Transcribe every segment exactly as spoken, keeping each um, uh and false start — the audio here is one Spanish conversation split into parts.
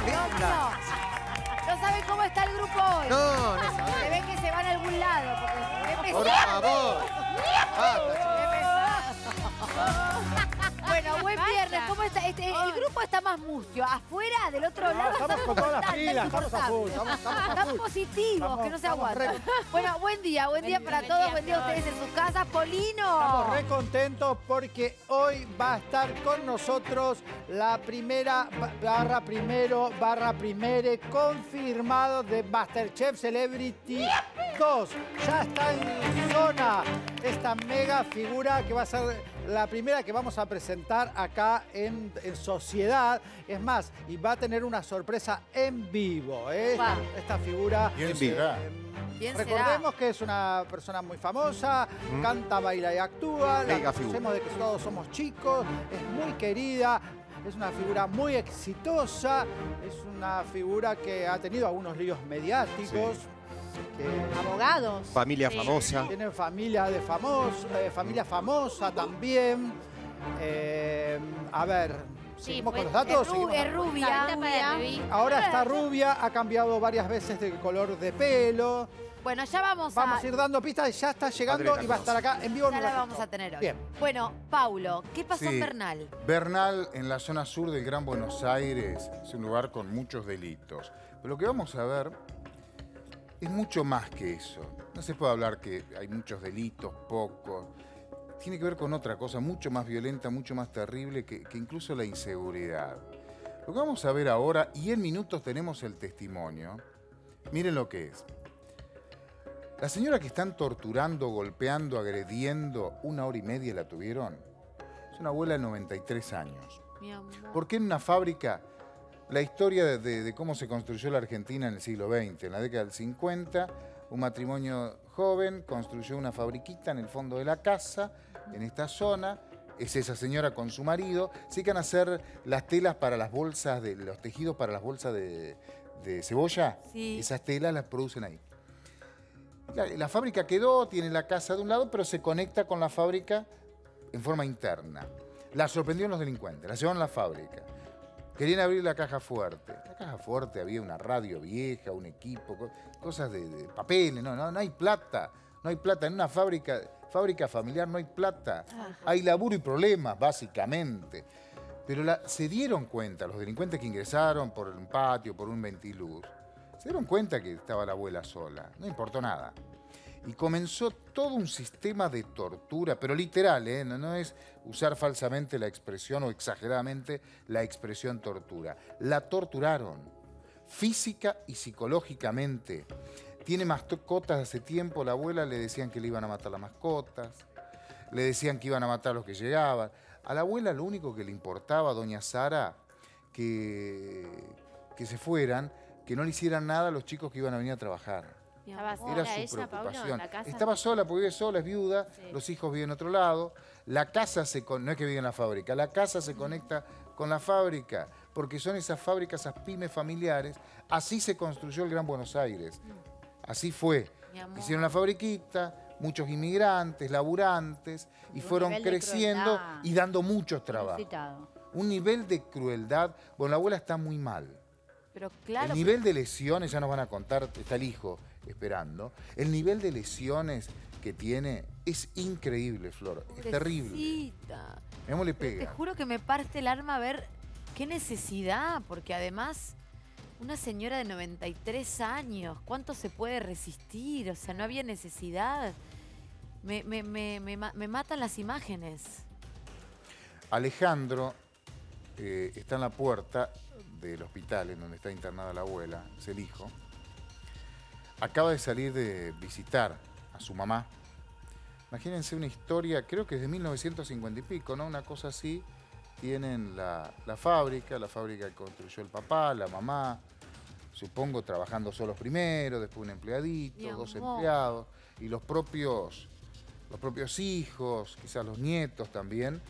nerviosa. No, no saben cómo está el grupo hoy. No, no saben. Se ven que se van a algún lado. Porque... Por favor. Bueno, buen viernes. ¿Cómo está? Este, el grupo está más mustio. Afuera, del otro no, lado, estamos con todas las pilas, estamos a full, estamos, estamos a full. Tan positivos, estamos, que no se aguantan. Re... Bueno, buen día, buen día para todos, buen día a ustedes en sus casas. Polino. Estamos re contentos porque hoy va a estar con nosotros la primera, barra primero, barra primere, confirmado de Masterchef Celebrity dos. Ya está en zona esta mega figura que va a ser... La primera que vamos a presentar acá en, en Sociedad, es más, y va a tener una sorpresa en vivo, ¿eh? Wow. Esta, esta figura en vivo. Recordemos será? que es una persona muy famosa, mm. canta, baila y actúa, la conocemos de que todos somos chicos, es muy querida, es una figura muy exitosa, es una figura que ha tenido algunos líos mediáticos. Sí. Que abogados. Familia sí. famosa. Tienen familia de famoso, eh, familia famosa también. Eh, a ver, ¿seguimos sí, pues, con los datos? Es, rub es rubia. rubia. Ahora está rubia, ha cambiado varias veces de color de pelo. Bueno, ya vamos, vamos a... Vamos a ir dando pistas, ya está llegando Adriana, y va a estar acá en vivo. Ya la vamos a tener hoy. Bien. Bueno, Paulo, ¿qué pasó sí. en Bernal? Bernal, en la zona sur del Gran Buenos Aires, es un lugar con muchos delitos. Pero lo que vamos a ver... Es mucho más que eso. No se puede hablar que hay muchos delitos, pocos. Tiene que ver con otra cosa, mucho más violenta, mucho más terrible que, que incluso la inseguridad. Lo que vamos a ver ahora, y en minutos tenemos el testimonio. Miren lo que es. La señora que están torturando, golpeando, agrediendo, una hora y media la tuvieron. Es una abuela de noventa y tres años. Mi amor. Porque en una fábrica... La historia de, de, de cómo se construyó la Argentina en el siglo veinte. En la década del cincuenta, un matrimonio joven construyó una fabriquita en el fondo de la casa, en esta zona. Es esa señora con su marido. Se iban a hacer las telas para las bolsas, de, los tejidos para las bolsas de, de cebolla. Sí. Esas telas las producen ahí. La, la fábrica quedó, tiene la casa de un lado, pero se conecta con la fábrica en forma interna. La sorprendieron los delincuentes, la llevaron a la fábrica. Querían abrir la caja fuerte. En la caja fuerte había una radio vieja, un equipo, cosas de, de papeles. No, no, no hay plata. No hay plata. En una fábrica, fábrica familiar no hay plata. Ajá. Hay laburo y problemas, básicamente. Pero la, se dieron cuenta, los delincuentes que ingresaron por un patio, por un ventiluz, se dieron cuenta que estaba la abuela sola. No importó nada. Y comenzó todo un sistema de tortura, pero literal, ¿eh? no, no es usar falsamente la expresión o exageradamente la expresión tortura. La torturaron, física y psicológicamente. Tiene mascotas hace tiempo, la abuela le decían que le iban a matar las mascotas, le decían que iban a matar a los que llegaban. A la abuela lo único que le importaba, doña Sara, que, que se fueran, que no le hicieran nada a los chicos que iban a venir a trabajar. Era su preocupación. Estaba sola porque vive sola, es viuda, sí. Los hijos viven en otro lado. La casa, se con... no es que vive en la fábrica, la casa se conecta con la fábrica, porque son esas fábricas, esas pymes familiares. Así se construyó el Gran Buenos Aires. Así fue. Hicieron la fabriquita, muchos inmigrantes, laburantes, y fueron creciendo y dando muchos trabajos. Un nivel de crueldad. Bueno, la abuela está muy mal. Pero claro, el nivel de lesiones, ya nos van a contar, está el hijo esperando. El nivel de lesiones que tiene es increíble, Flor. Pobrecita. Es terrible. Mi amor le pega. Te juro que me parte el alma a ver qué necesidad, porque además una señora de noventa y tres años, ¿cuánto se puede resistir? O sea, no había necesidad. Me, me, me, me, me matan las imágenes. Alejandro eh, está en la puerta del hospital en donde está internada la abuela, es el hijo. Acaba de salir de visitar a su mamá. Imagínense una historia, creo que es de mil novecientos cincuenta y pico, ¿no? Una cosa así. Tienen la, la fábrica, la fábrica que construyó el papá, la mamá. Supongo trabajando solos primero, después un empleadito, dos empleados. Y los propios, los propios hijos, quizás los nietos también,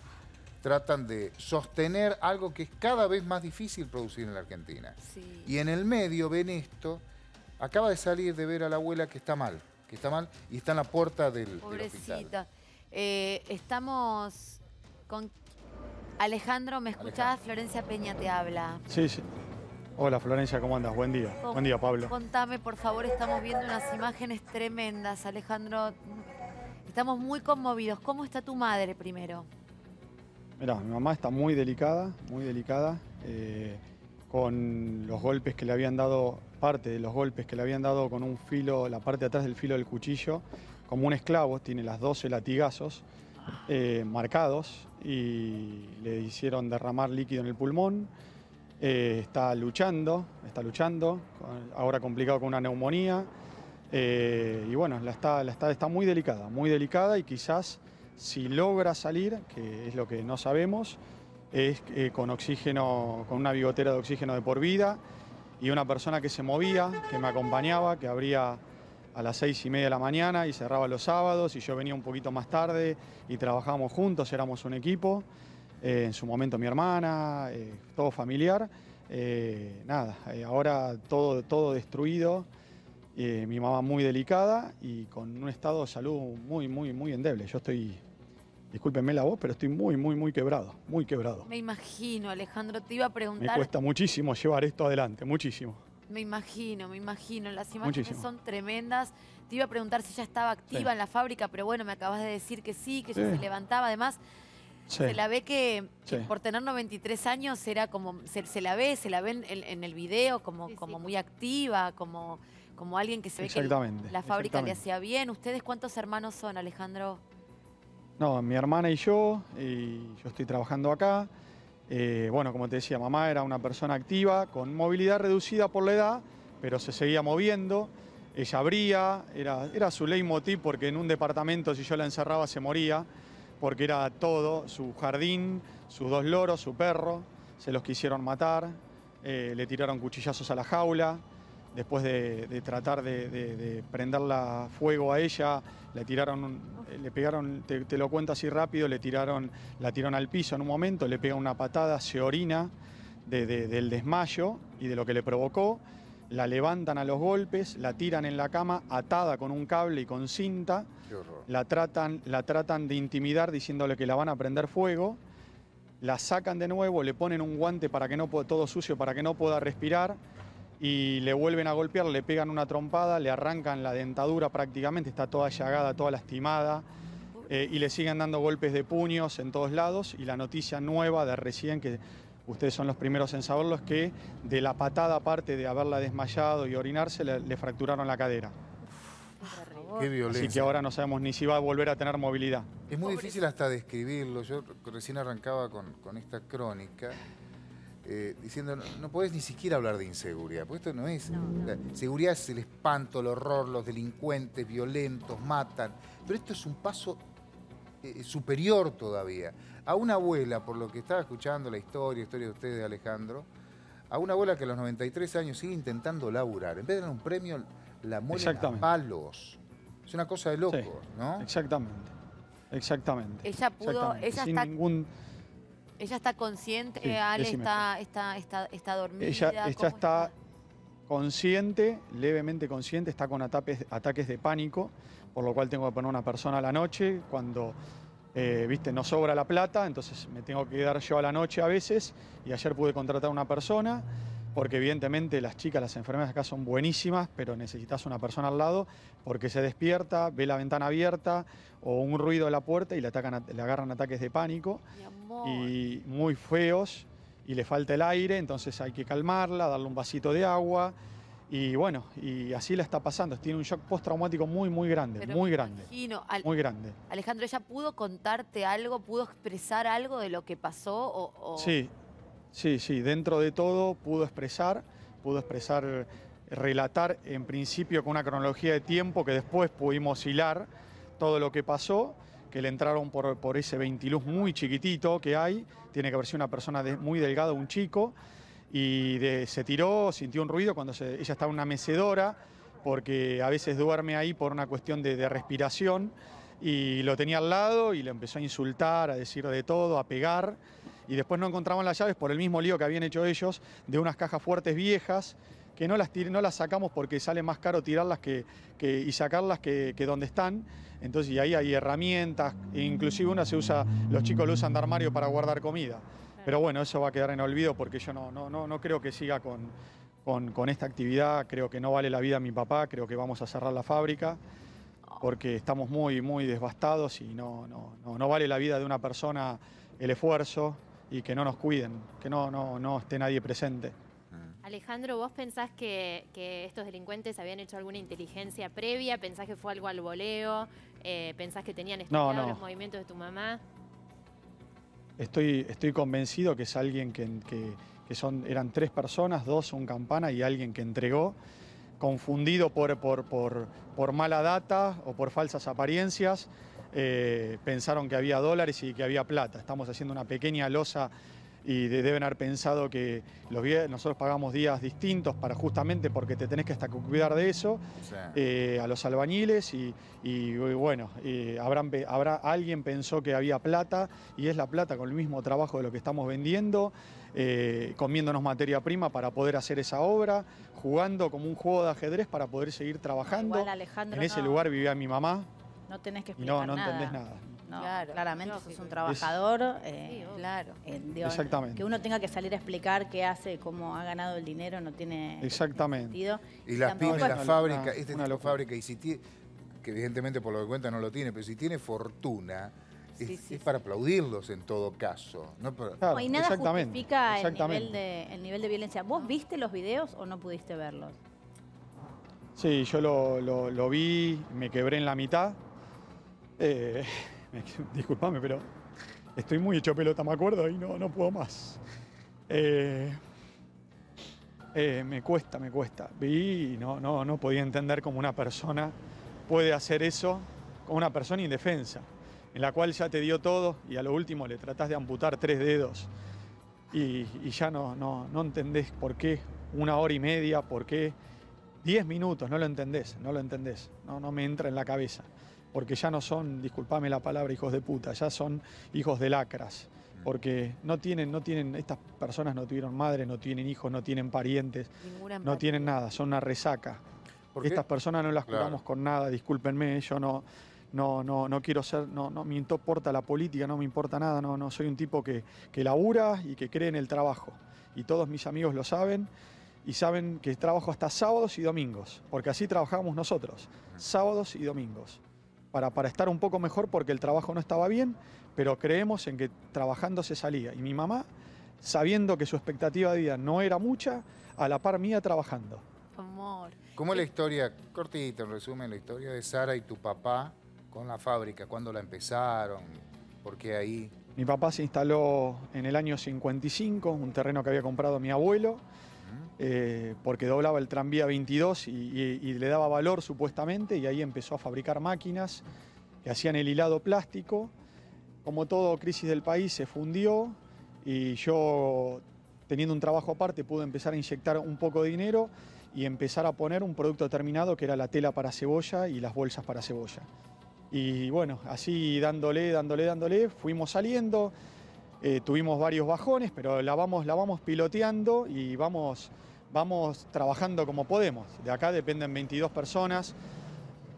tratan de sostener algo que es cada vez más difícil producir en la Argentina. Sí. Y en el medio ven esto. Acaba de salir de ver a la abuela que está mal, que está mal y está en la puerta del, Pobrecita. del hospital. Eh, estamos con Alejandro, ¿me escuchás? Alejandro. Florencia Peña te habla. Sí, sí. Hola Florencia, ¿cómo andas? Buen día. Buen día, Pablo. Contame, por favor, estamos viendo unas imágenes tremendas, Alejandro. Estamos muy conmovidos. ¿Cómo está tu madre primero? Mirá, mi mamá está muy delicada, muy delicada, eh, con los golpes que le habían dado, parte de los golpes que le habían dado con un filo, la parte de atrás del filo del cuchillo, como un esclavo, tiene las doce latigazos eh, marcados y le hicieron derramar líquido en el pulmón. Eh, está luchando, está luchando, ahora complicado con una neumonía. Eh, y bueno, la está, la está, está muy delicada, muy delicada y quizás si logra salir, que es lo que no sabemos, es eh, con oxígeno, con una bigotera de oxígeno de por vida y una persona que se movía, que me acompañaba, que abría a las seis y media de la mañana y cerraba los sábados y yo venía un poquito más tarde y trabajábamos juntos, éramos un equipo. Eh, en su momento mi hermana, eh, todo familiar, eh, nada, eh, ahora todo, todo destruido, eh, mi mamá muy delicada y con un estado de salud muy, muy, muy endeble. Yo estoy, discúlpenme la voz, pero estoy muy, muy, muy quebrado, muy quebrado. Me imagino, Alejandro, te iba a preguntar... Me cuesta muchísimo llevar esto adelante, muchísimo. Me imagino, me imagino, las imágenes muchísimo. Son tremendas. Te iba a preguntar si ya estaba activa sí. en la fábrica, pero bueno, me acabas de decir que sí, que sí. ya se levantaba, además... Sí. Se la ve que, que sí. por tener noventa y tres años era como se, se la ve, se la ve en, en el video como, sí, sí. como muy activa, como, como alguien que se ve que la fábrica le hacía bien. ¿Ustedes cuántos hermanos son, Alejandro? No, mi hermana y yo, y yo estoy trabajando acá. Eh, bueno, como te decía, mamá era una persona activa, con movilidad reducida por la edad, pero se seguía moviendo. Ella abría, era, era su leitmotiv porque en un departamento si yo la encerraba se moría. Porque era todo, su jardín, sus dos loros, su perro, se los quisieron matar, eh, le tiraron cuchillazos a la jaula, después de, de tratar de, de, de prenderla fuego a ella, le tiraron, le pegaron, te, te lo cuento así rápido, le tiraron, la tiraron al piso en un momento, le pegan una patada, se orina de, de, del desmayo y de lo que le provocó, la levantan a los golpes, la tiran en la cama atada con un cable y con cinta, la tratan, la tratan de intimidar diciéndole que la van a prender fuego, la sacan de nuevo, le ponen un guante para que no pueda, todo sucio para que no pueda respirar y le vuelven a golpear, le pegan una trompada, le arrancan la dentadura prácticamente, está toda llagada, toda lastimada eh, y le siguen dando golpes de puños en todos lados y la noticia nueva de recién que... Ustedes son los primeros en saberlo, es que de la patada, aparte de haberla desmayado y orinarse, le, le fracturaron la cadera. Qué violencia. Así que ahora no sabemos ni si va a volver a tener movilidad. Es muy difícil hasta describirlo. Yo recién arrancaba con, con esta crónica eh, diciendo, no, no podés ni siquiera hablar de inseguridad, porque esto no es... No, no. La seguridad es el espanto, el horror, los delincuentes violentos, matan. Pero esto es un paso... Eh, superior todavía. A una abuela, por lo que estaba escuchando la historia, historia de ustedes, Alejandro, a una abuela que a los noventa y tres años sigue intentando laburar. En vez de dar un premio, la muelen a palos. Es una cosa de loco, sí, ¿no? Exactamente. Exactamente. Ella pudo... Exactamente. Ella Sin está... ningún... Ella está consciente, sí, Ale, está, está, está, está dormida. Ella, ella está, está consciente, levemente consciente, está con ataques, ataques de pánico. Por lo cual tengo que poner una persona a la noche cuando, eh, viste, no sobra la plata, entonces me tengo que quedar yo a la noche a veces y ayer pude contratar una persona porque evidentemente las chicas, las enfermeras acá son buenísimas, pero necesitas una persona al lado porque se despierta, ve la ventana abierta o un ruido de la puerta y le, atacan, le agarran ataques de pánico y muy feos y le falta el aire, entonces hay que calmarla, darle un vasito de agua. Y bueno, y así la está pasando. Tiene un shock postraumático muy, muy grande, Pero muy grande. Imagino, al, muy grande. Alejandro, ¿ella pudo contarte algo? ¿Pudo expresar algo de lo que pasó? O, o... Sí, sí, sí. Dentro de todo pudo expresar, pudo expresar, relatar en principio con una cronología de tiempo que después pudimos hilar todo lo que pasó, que le entraron por, por ese ventiluz muy chiquitito que hay. Tiene que haber sido una persona de, muy delgada, un chico. Y de, se tiró, sintió un ruido cuando se, ella estaba en una mecedora, porque a veces duerme ahí por una cuestión de, de respiración, y lo tenía al lado y le empezó a insultar, a decir de todo, a pegar, y después no encontraban las llaves por el mismo lío que habían hecho ellos, de unas cajas fuertes viejas, que no las, no las sacamos porque sale más caro tirarlas que, que, y sacarlas que, que donde están. Entonces, y ahí hay herramientas, e inclusive una se usa, los chicos lo usan de armario para guardar comida. Pero bueno, eso va a quedar en olvido porque yo no, no, no, no creo que siga con, con, con esta actividad. Creo que no vale la vida a mi papá, creo que vamos a cerrar la fábrica porque estamos muy, muy devastados y no, no, no, no vale la vida de una persona el esfuerzo y que no nos cuiden, que no, no, no esté nadie presente. Alejandro, ¿vos pensás que, que estos delincuentes habían hecho alguna inteligencia previa? ¿Pensás que fue algo al voleo? Eh, ¿Pensás que tenían estudiado no, no. los movimientos de tu mamá? Estoy, estoy convencido que es alguien que, que, que son, eran tres personas, dos, un campana y alguien que entregó, confundido por, por, por, por mala data o por falsas apariencias, eh, pensaron que había dólares y que había plata. Estamos haciendo una pequeña losa y de, deben haber pensado que los, nosotros pagamos días distintos para justamente porque te tenés que hasta cuidar de eso, sí. eh, a los albañiles y, y, y bueno, eh, habrán, habrá, alguien pensó que había plata y es la plata con el mismo trabajo de lo que estamos vendiendo, eh, comiéndonos materia prima para poder hacer esa obra, jugando como un juego de ajedrez para poder seguir trabajando. Igual, Alejandro, en ese no, lugar vivía mi mamá. No tenés que explicar y no, no nada. entendés nada. No, claro, claramente no, sos un trabajador, eh, sí, claro, eh, digo, exactamente. Que uno tenga que salir a explicar qué hace, cómo ha ganado el dinero, no tiene exactamente. sentido. Y las pymes, la fábrica, una, este una tipo de fábrica, y si tiene, que evidentemente por lo que cuenta no lo tiene, pero si tiene fortuna, es, sí, sí, es para aplaudirlos en todo caso. No, para... claro, no y nada exactamente, justifica exactamente. El, nivel de, el nivel de violencia. ¿Vos viste los videos o no pudiste verlos? Sí, yo lo, lo, lo vi, me quebré en la mitad. Eh... Disculpame, pero estoy muy hecho pelota, me acuerdo, y no, no puedo más. Eh, eh, me cuesta, me cuesta. Y no, no, no podía entender cómo una persona puede hacer eso con una persona indefensa, en la cual ya te dio todo y a lo último le tratás de amputar tres dedos. Y, y ya no, no, no entendés por qué una hora y media, por qué diez minutos, no lo entendés, no lo entendés. No, no me entra en la cabeza. Porque ya no son, disculpame la palabra, hijos de puta, ya son hijos de lacras. Porque no tienen, no tienen, estas personas no tuvieron madre, no tienen hijos, no tienen parientes, no tienen nada, son una resaca. Estas personas no las curamos claro. con nada, discúlpenme, yo no, no, no, no quiero ser, no, no me importa la política, no me importa nada, no, no soy un tipo que, que labura y que cree en el trabajo. Y todos mis amigos lo saben. Y saben que trabajo hasta sábados y domingos, porque así trabajamos nosotros, sábados y domingos. Para, para estar un poco mejor porque el trabajo no estaba bien, pero creemos en que trabajando se salía. Y mi mamá, sabiendo que su expectativa de vida no era mucha, a la par mía trabajando. Amor. ¿Cómo es la historia, cortita, en resumen, la historia de Sara y tu papá con la fábrica? ¿Cuándo la empezaron? ¿Por qué ahí? Mi papá se instaló en el año cincuenta y cinco, un terreno que había comprado mi abuelo, Eh, porque doblaba el tranvía veintidós y, y, y le daba valor supuestamente, y ahí empezó a fabricar máquinas que hacían el hilado plástico. Como todo crisis del país se fundió y yo, teniendo un trabajo aparte, pude empezar a inyectar un poco de dinero y empezar a poner un producto terminado que era la tela para cebolla y las bolsas para cebolla. Y bueno, así dándole, dándole, dándole, fuimos saliendo. Eh, tuvimos varios bajones, pero la vamos, la vamos piloteando y vamos, vamos trabajando como podemos. De acá dependen veintidós personas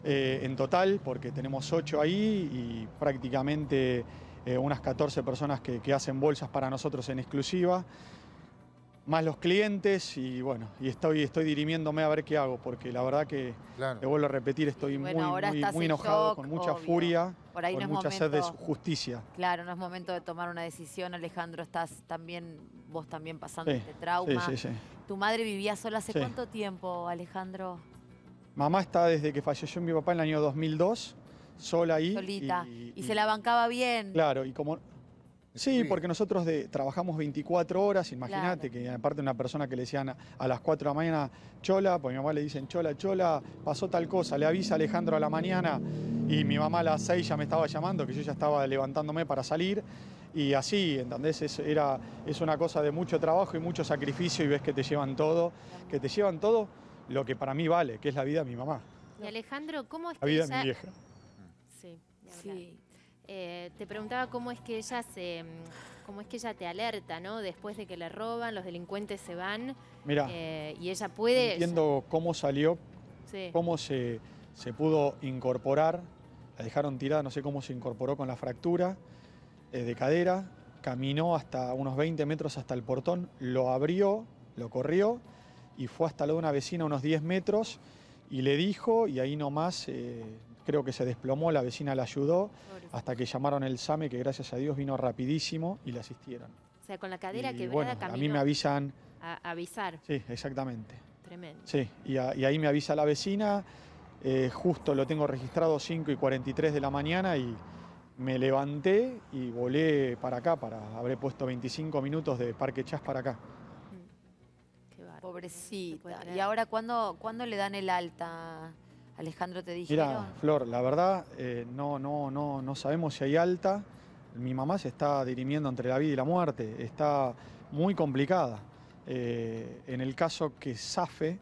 eh, en total, porque tenemos ocho ahí y prácticamente eh, unas catorce personas que, que hacen bolsas para nosotros en exclusiva, más los clientes y bueno, y estoy, estoy dirimiéndome a ver qué hago, porque la verdad que, claro. te vuelvo a repetir, estoy bueno, muy, ahora muy, estás muy enojado, shock, con mucha obvio. furia. Por ahí con no es mucha momento, sed de justicia. Claro, no es momento de tomar una decisión, Alejandro. Estás también, vos también pasando sí, este trauma. Sí, sí, sí. ¿Tu madre vivía sola hace sí. cuánto tiempo, Alejandro? Mamá está desde que falleció mi papá en el año dos mil dos, sola ahí. Solita. Y, y, y se la bancaba bien. Claro, y como... Sí, porque nosotros de, trabajamos veinticuatro horas, imagínate, claro. que aparte una persona que le decían a, a las cuatro de la mañana, Chola, pues mi mamá le dicen, Chola, Chola, pasó tal cosa, le avisa Alejandro a la mañana, y mi mamá a las seis ya me estaba llamando, que yo ya estaba levantándome para salir, y así, ¿entendés? Es, era, es una cosa de mucho trabajo y mucho sacrificio, y ves que te llevan todo, que te llevan todo lo que para mí vale, que es la vida de mi mamá. Y Alejandro, ¿cómo es que La vida esa... de mi vieja. Sí, sí. Eh, te preguntaba cómo es que ella se, cómo es que ella te alerta, ¿no? Después de que le roban, los delincuentes se van. Mirá, eh, y ella puede. No entiendo cómo salió, sí. cómo se, se pudo incorporar. La dejaron tirada, no sé cómo se incorporó con la fractura eh, de cadera. Caminó hasta unos veinte metros hasta el portón, lo abrió, lo corrió y fue hasta lo de una vecina unos diez metros y le dijo, y ahí nomás eh, creo que se desplomó, la vecina la ayudó, hasta que llamaron el SAME, que gracias a Dios vino rapidísimo y la asistieron. O sea, con la cadera y, quebrada bueno, caminó. A mí me avisan... A avisar. Sí, exactamente. Tremendo. Sí, y, a, y ahí me avisa la vecina, eh, justo lo tengo registrado cinco y cuarenta y tres de la mañana y... Me levanté y volé para acá, para habré puesto veinticinco minutos de Parque Chas para acá. Qué barrio, pobrecita. ¿Y ahora cuándo, cuándo le dan el alta? Alejandro, te dijeron. Mira, Flor, la verdad, eh, no, no, no, no sabemos si hay alta. Mi mamá se está dirimiendo entre la vida y la muerte. Está muy complicada. Eh, en el caso que zafe,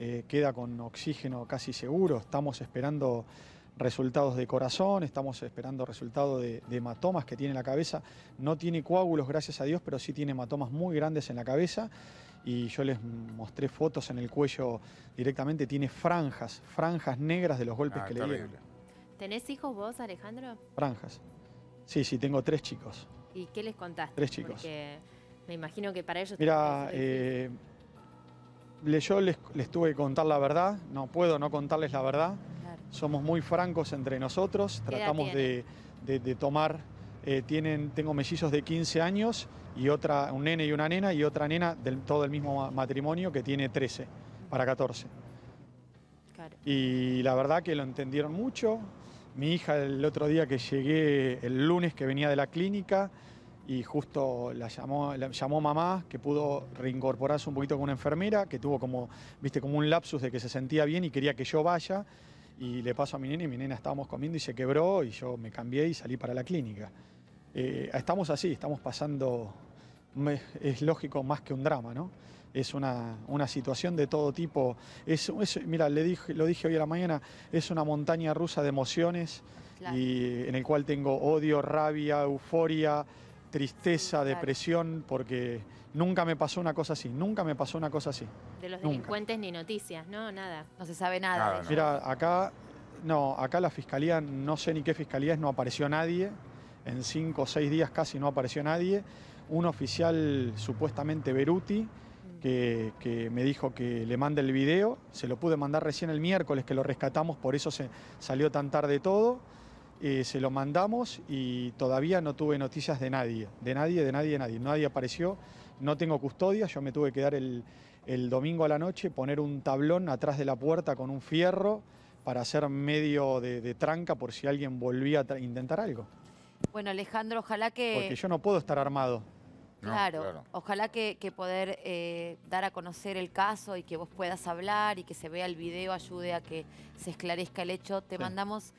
eh, queda con oxígeno casi seguro. Estamos esperando... resultados de corazón, estamos esperando resultados de, de hematomas que tiene en la cabeza. No tiene coágulos, gracias a Dios, pero sí tiene hematomas muy grandes en la cabeza. Y yo les mostré fotos en el cuello directamente. Tiene franjas, franjas negras de los golpes ah, que terrible. le dieron. ¿Tenés hijos vos, Alejandro? Franjas. Sí, sí, tengo tres chicos. ¿Y qué les contaste? Tres chicos. Porque me imagino que para ellos... Mira, eh, yo les, les tuve que contar la verdad. No puedo no contarles la verdad. Somos muy francos entre nosotros, tratamos de, de, de tomar, eh, tienen, tengo mellizos de quince años, y otra, un nene y una nena, y otra nena del todo el mismo matrimonio que tiene trece para catorce. Claro. Y la verdad que lo entendieron mucho. Mi hija el otro día que llegué, el lunes que venía de la clínica, y justo la llamó, la llamó mamá, que pudo reincorporarse un poquito con una enfermera, que tuvo como, viste, como un lapsus de que se sentía bien y quería que yo vaya. Y le paso a mi nena y mi nena estábamos comiendo y se quebró y yo me cambié y salí para la clínica. Eh, estamos así, estamos pasando, es lógico, más que un drama, ¿no? Es una, una situación de todo tipo. Es, es, mira, le dije, lo dije hoy a la mañana, es una montaña rusa de emociones, claro. y en el cual tengo odio, rabia, euforia, tristeza, sí, claro. depresión, porque nunca me pasó una cosa así, nunca me pasó una cosa así. De los nunca. delincuentes ni noticias, ¿no? Nada, no se sabe nada. nada de no. Mira, acá, no, acá la fiscalía, no sé ni qué fiscalía es, no apareció nadie, en cinco o seis días casi no apareció nadie. Un oficial supuestamente Beruti, mm. que, que me dijo que le mande el video, se lo pude mandar recién el miércoles que lo rescatamos, por eso se salió tan tarde todo. Eh, se lo mandamos y todavía no tuve noticias de nadie, de nadie, de nadie, de nadie. Nadie apareció, no tengo custodia, yo me tuve que dar el, el domingo a la noche, poner un tablón atrás de la puerta con un fierro para hacer medio de, de tranca por si alguien volvía a intentar algo. Bueno, Alejandro, ojalá que... Porque yo no puedo estar armado. No, claro, claro, ojalá que, que poder eh, dar a conocer el caso y que vos puedas hablar y que se vea el video, ayude a que se esclarezca el hecho. Te sí. mandamos...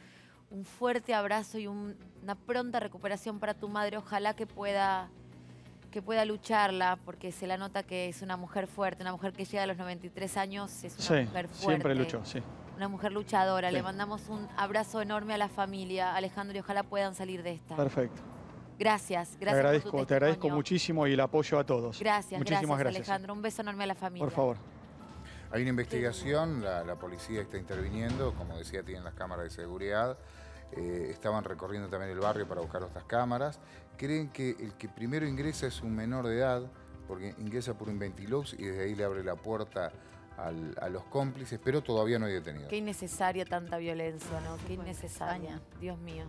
un fuerte abrazo y un, una pronta recuperación para tu madre. Ojalá que pueda, que pueda lucharla, porque se la nota que es una mujer fuerte, una mujer que llega a los noventa y tres años, es una sí, mujer fuerte. Siempre luchó, sí. Una mujer luchadora. Sí. Le mandamos un abrazo enorme a la familia, Alejandro, y ojalá puedan salir de esta. Perfecto. Gracias, gracias. Te agradezco, por tu te agradezco muchísimo y el apoyo a todos. Gracias, Muchísimas gracias, gracias, Alejandro. Un beso enorme a la familia. Por favor. Hay una investigación, la, la policía está interviniendo, como decía, tienen las cámaras de seguridad, eh, estaban recorriendo también el barrio para buscar otras cámaras, creen que el que primero ingresa es un menor de edad, porque ingresa por un ventilux y desde ahí le abre la puerta al, a los cómplices, pero todavía no hay detenidos. Qué innecesaria tanta violencia, ¿no? Qué innecesaria, Dios mío.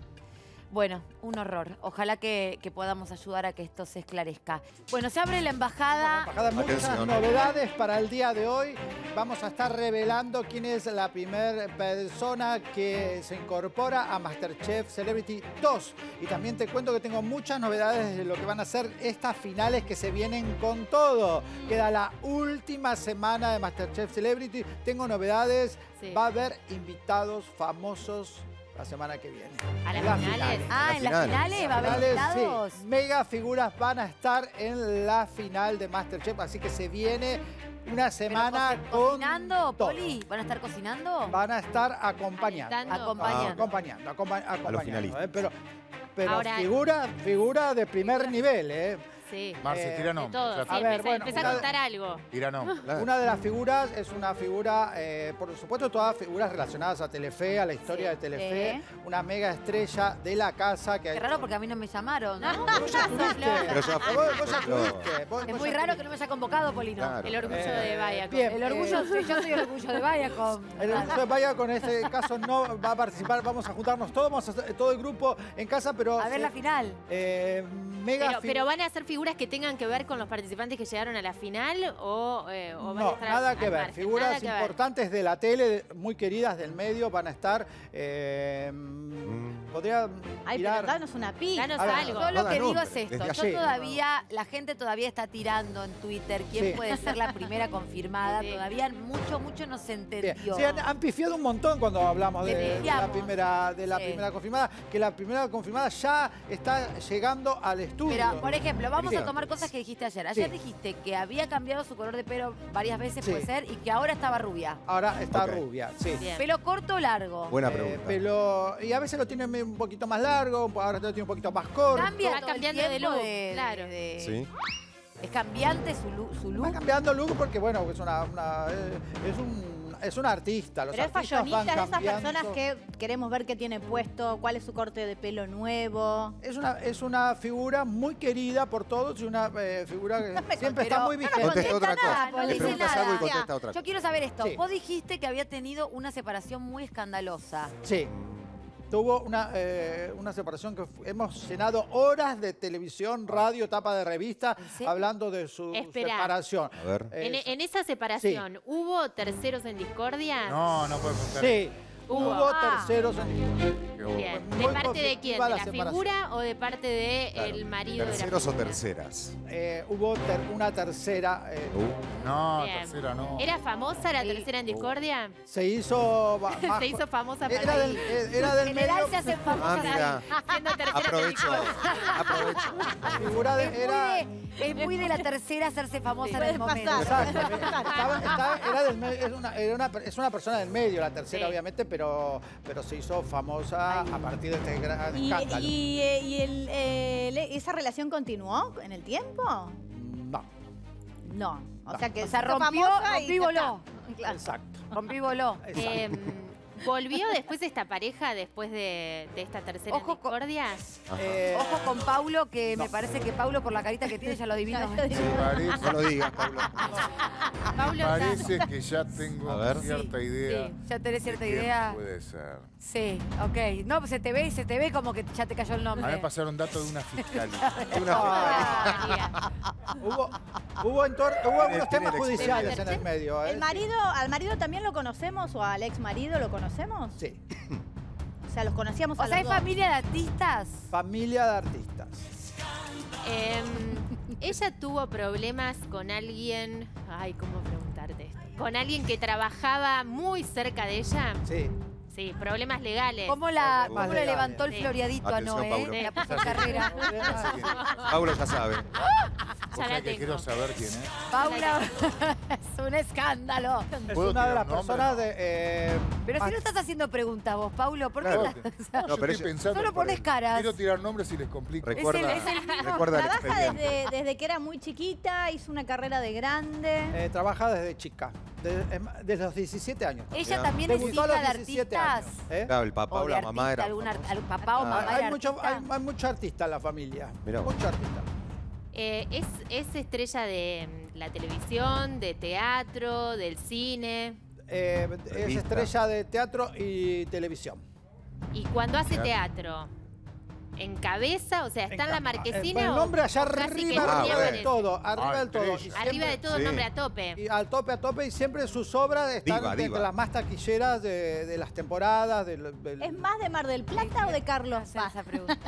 Bueno, un horror. Ojalá que, que podamos ayudar a que esto se esclarezca. Bueno, se abre la embajada. Bueno, embajada, muchas novedades para el día de hoy. Vamos a estar revelando quién es la primera persona que se incorpora a MasterChef Celebrity dos. Y también te cuento que tengo muchas novedades de lo que van a ser estas finales que se vienen con todo. Queda la última semana de MasterChef Celebrity. Tengo novedades. Sí. Va a haber invitados famosos la semana que viene. ¿A las finales? finales? Ah, ¿en las finales va a haber invitados? Sí. Mega figuras van a estar en la final de MasterChef, así que se viene una semana co con cocinando, todo. Poli, ¿van a estar cocinando? Van a estar acompañando. Acompañando. Acompañando, acompa acompañando. A los finalistas. Eh, pero pero Ahora, figura, figura de primer nivel, ¿eh? Sí. Marcia, eh, tira nombre. A ver, bueno, empezá a contar algo. Tira nombre. Una de las figuras es una figura, eh, por supuesto, todas figuras relacionadas a Telefe, a la historia sí. de Telefe. Sí. Una mega estrella de la casa. Que Qué hay... raro porque a mí no me llamaron. No, no, no, vos ya tuviste. Pero ya fue. Vos, vos ya tuviste. Vos, es vos muy ya... raro que no me haya convocado, Polino. Claro. El orgullo eh, de Viacom. Bien, el orgullo, eh, yo soy el orgullo de Viacom. El orgullo de Viacom en este caso no va a participar. Vamos a juntarnos todos, vamos a hacer todo el grupo en casa, pero... A ver la final. Eh, mega pero, pero van a hacer figuras que tengan que ver con los participantes que llegaron a la final o, eh, o van no, a estar nada a, que ver. Margen, figuras nada importantes que ver. de la tele, muy queridas del medio, van a estar... Eh, mm. Podría Ay, tirar... pero danos una pista. Danos ver, algo. Yo lo que digo es esto. Yo ayer, todavía, no. la gente todavía está tirando en Twitter quién sí. puede ser la primera confirmada. Sí. Todavía mucho, mucho no se entendió. Sí, han, han pifiado un montón cuando hablamos de, de la primera, de la sí. primera confirmada, que la primera confirmada ya está llegando al estudio. Pero, por ejemplo, vamos a tomar cosas que dijiste ayer. Ayer sí. dijiste que había cambiado su color de pelo varias veces, sí. puede ser, y que ahora estaba rubia. Ahora está okay. rubia, sí. Bien. ¿Pelo corto o largo? Buena pregunta. Eh, pelo, y a veces lo tiene un poquito más largo, ahora lo tiene un poquito más corto. Cambia, está cambiando de look. De, claro. De... Sí. ¿Es cambiante su look? Su look? Está cambiando look porque, bueno, es una... una es un... Es un artista. Los Pero es fashionista de esas personas que queremos ver qué tiene puesto, cuál es su corte de pelo nuevo. Es una, es una figura muy querida por todos y una eh, figura que no siempre está muy vigente. No contesta otra cosa. No dice nada. Algo y contesta otra cosa. Yo quiero saber esto. Sí. Vos dijiste que había tenido una separación muy escandalosa. Sí. Tuvo una, eh, una separación que hemos llenado horas de televisión, radio, tapa de revista, ¿Sí? hablando de su Esperá. separación. A ver. En, en esa separación, sí. ¿hubo terceros en discordia? No, no puede ser. Sí, hubo ah. terceros en discordia. Bien. ¿De parte de quién? ¿De la figura o de parte del de claro. marido ¿Terceros de la o terceras? Eh, hubo ter una tercera. Eh, uh. No, Bien. tercera no. ¿Era famosa la sí. tercera en discordia? Se hizo... se hizo famosa para era del, era del En medio... general se hacen famosas ah, siendo terceras Aprovecho. Aprovecho. Figura de, es, era... muy de, es muy de la tercera hacerse famosa sí. en el momento. Exacto. Estaba, estaba, era del medio, es, una, era una, es una persona del medio la tercera, sí. obviamente, pero, pero se hizo famosa a partir de este gran ¿Y, escándalo. ¿Y, y el, eh, esa relación continuó en el tiempo? No. No. O no. sea que o se rompió, rompió y voló. Claro. Exacto. Rompió y voló. Eh, ¿Volvió después esta pareja, después de, de esta tercera Ojo discordia? Con, eh, Ojo con Paulo, que no. me parece que Paulo, por la carita que tiene, ya lo adivino. No lo digas, Paulo. Me parece que ya tengo cierta sí, idea. Sí. ¿Ya tenés cierta idea? Puede ser. Sí, ok. No, pues se te ve y se te ve como que ya te cayó el nombre. A mí me pasaron datos de una fiscalía. De una fiscalía. hubo hubo, hubo algunos temas judiciales en el medio. ¿eh? ¿El marido, ¿Al marido también lo conocemos o al ex marido lo conocemos? Sí. O sea, los conocíamos a los dos. O sea, ¿es familia de artistas? Familia de artistas. Eh, ella tuvo problemas con alguien... Ay, ¿cómo preguntarte esto? Con alguien que trabajaba muy cerca de ella. Sí. Sí, problemas legales. ¿Cómo, la, ¿cómo legal, le levantó el sí. floreadito Atención, a Noé? ¿eh? La puso en carrera. Paula ya sabe. Ya la tengo. Quiero saber quién es. Paula, es un escándalo. Es una de las personas de... Eh, pero si no estás haciendo preguntas vos, Paulo, ¿por qué claro, estás? No, pero estoy pensando, solo pones caras. Quiero tirar nombres y les complico. Recuerda, es el, es el recuerda trabaja el desde, desde que era muy chiquita, hizo una carrera de grande. Eh, trabaja desde chica. Desde, desde los diecisiete años. ¿Ella ya. también es hija de artistas? ¿Eh? Claro, el papá o, o la artista, mamá era. Algún ar, al papá o ah, mamá hay, mucho, hay, hay mucho artista en la familia. Mirá. Mucho artista. Eh, es, es estrella de la televisión, de teatro, del cine. Eh, es estrella de teatro y televisión. Y cuando hace teatro, ¿en cabeza? O sea, ¿está en, en la marquesina? Eh, el nombre allá arriba, arriba del todo. Arriba del todo. Arriba de todo el nombre a tope. Y al tope, a tope. Y siempre sus obras están diva, entre diva. las más taquilleras de, de las temporadas. De, de, de... ¿Es más de Mar del Plata o de Carlos Paz? Esa pregunta.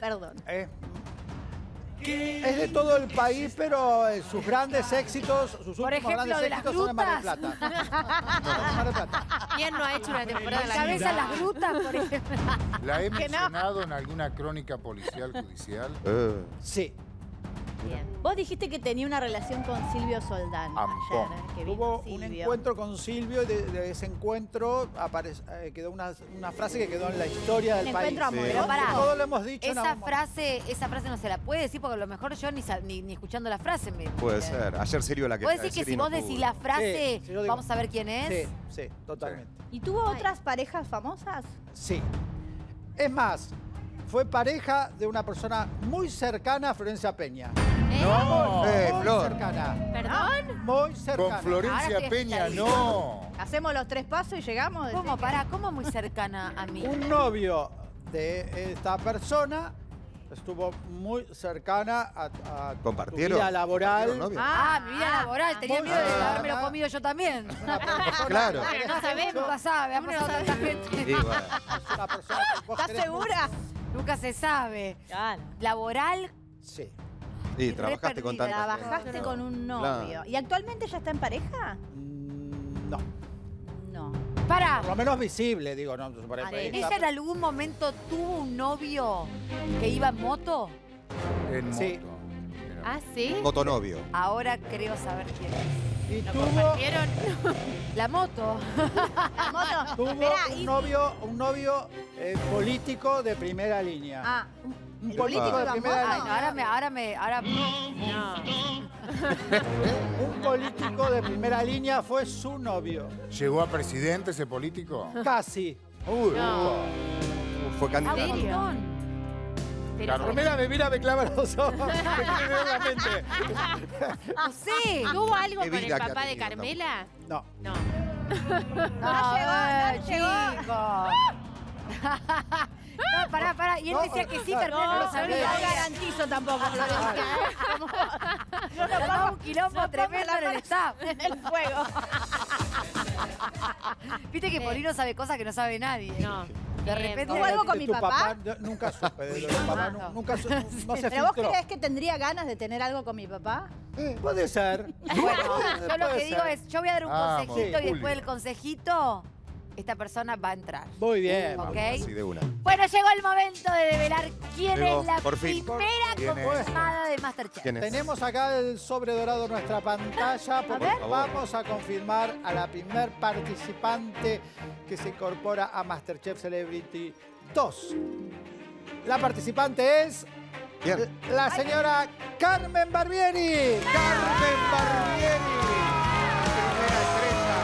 Perdón. Eh. Es de todo el país, pero sus grandes éxitos, sus últimos ejemplo, grandes éxitos son en Mar del Plata. Mar del Plata. ¿Quién no ha hecho una temporada de la cabeza en las grutas, por ejemplo? ¿La he mencionado no? en alguna crónica policial judicial? Eh. Sí. Bien. Vos dijiste que tenía una relación con Silvio Soldán. Ayer, que Hubo Silvio. un encuentro con Silvio y de, de ese encuentro aparece, eh, quedó una, una frase que quedó en la historia del país. Encuentro amor, sí. Pero pará, todo lo hemos dicho. Esa frase, esa frase no se la puede decir porque a lo mejor yo ni, ni, ni escuchando la frase me... Puede eh. ser. Ayer Silvio la que... Puede decir que si no vos decís la frase, sí, si digo, vamos a ver quién es. Sí, sí, totalmente. Sí. ¿Y tuvo Ay. otras parejas famosas? Sí. Es más... Fue pareja de una persona muy cercana a Florencia Peña. ¿Eh? No, eh, muy Flor. cercana. ¿Perdón? Muy cercana. Con Florencia sí Peña, no. Hacemos los tres pasos y llegamos. ¿Cómo? Pará, ¿cómo muy cercana a mí? Un novio de esta persona estuvo muy cercana a, a tu vida laboral. Ah, mi vida ah, laboral. Tenía miedo ah, de haberme lo comido yo también. Claro. No sabemos, nunca sabe. No sabe. Sí, bueno. Es una persona que vos ¿Estás segura? Nunca se sabe. Claro. ¿Laboral? Sí. Y sí, trabajaste con tantas... Trabajaste no, con un novio. Claro. ¿Y actualmente ya está en pareja? No. No. Para. Por lo menos visible, digo. no para el ¿Ella en algún momento tuvo un novio que iba en moto? En sí. moto. ¿Ah, sí? Motonovio. Ahora creo saber quién es. Y ¿Lo tuvo... compartieron? La moto. La moto. Tuvo Esperá, un, y... novio, un novio eh, político de primera línea. Ah, un político ah. de primera ah, línea. No, ahora me... Ahora me ahora... No. Un político de primera línea fue su novio. ¿Llegó a presidente ese político? Casi. Uy, no. uh, fue candidato. Claro. Primera me mira, me clava los ojos. No sé, ¿tuvo algo con el papá de Carmela? No. No. No, no llegó, no llegó. No, pará, pará. Y él no, decía que sí, Carmela no, no lo sabía. No lo garantizo tampoco. No, no, no, no, no, no, un quilombo no, tremendo en el staff. En el fuego. Viste que Polino sabe cosas que no sabe nadie. No. De repente ¿Hubo algo con mi papá? papá? Nunca supe de mi papá, no, nunca su, no se filtró. ¿Pero vos crees que tendría ganas de tener algo con mi papá? Eh, puede ser. Bueno, yo lo que ser. digo es, yo voy a dar un ah, consejito sí, y después del consejito, esta persona va a entrar. Muy bien. ¿Okay? Así de una. Bueno, llegó el momento de develar quién llegó, es la por primera confirmada de Masterchef. Tenemos acá el sobre dorado en nuestra pantalla, porque a vamos a confirmar a la primer participante que se incorpora a Masterchef Celebrity dos. La participante es... ¿Quién? La señora Ay. Carmen Barbieri. ¡Ah! Carmen Barbieri. Primera estrella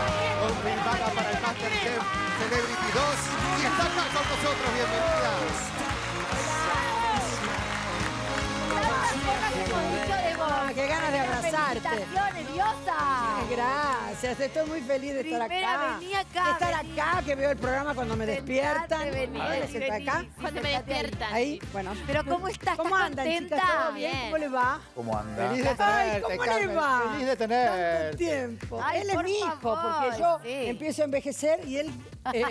confirmada para el Masterchef Celebrity dos. Y está acá con nosotros. Bienvenidas. ¡Qué ganas de abrazarte! ¡Nerviosa! Gracias, estoy muy feliz de estar acá. Vení acá. De estar vení. acá, que veo el programa cuando me despiertan. Vení, a ver, vení. acá. Cuando me despiertan. Ahí, bueno. Pero ¿cómo estás? ¿Cómo andan, contenta? chicas? ¿Todo bien? bien? ¿Cómo les va? ¿Cómo andan? Feliz de tenerte, ¿Cómo Carmen? les va? Feliz de tenerte. Tanto tiempo. Ay, él es mi hijo, porque yo sí. empiezo a envejecer y él eh,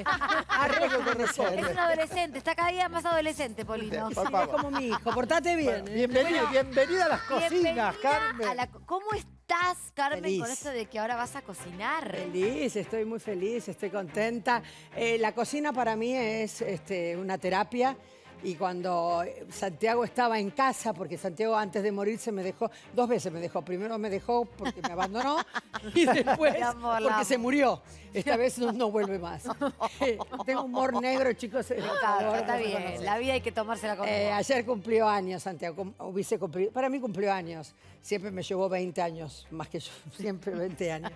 arreglo con resolver. Es un adolescente, está cada día más adolescente, Polino. Sí, sí, es como mi hijo, portate bien. Bueno, bienvenida, bueno, bienvenida a las cocinas, bienvenida Carmen. A la, ¿Cómo estás? ¿Estás, Carmen, feliz. con esto de que ahora vas a cocinar? Feliz, estoy muy feliz, estoy contenta. Eh, la cocina para mí es este, una terapia. Y cuando Santiago estaba en casa, porque Santiago antes de morirse me dejó, dos veces me dejó. Primero me dejó porque me abandonó y después porque se murió. Esta vez no, no vuelve más. Tengo humor negro, chicos. Claro, está bien, la vida hay que tomársela con eh, ayer cumplió años, Santiago. Hubiese cumplido, para mí cumplió años. Siempre me llevó veinte años, más que yo, siempre veinte años.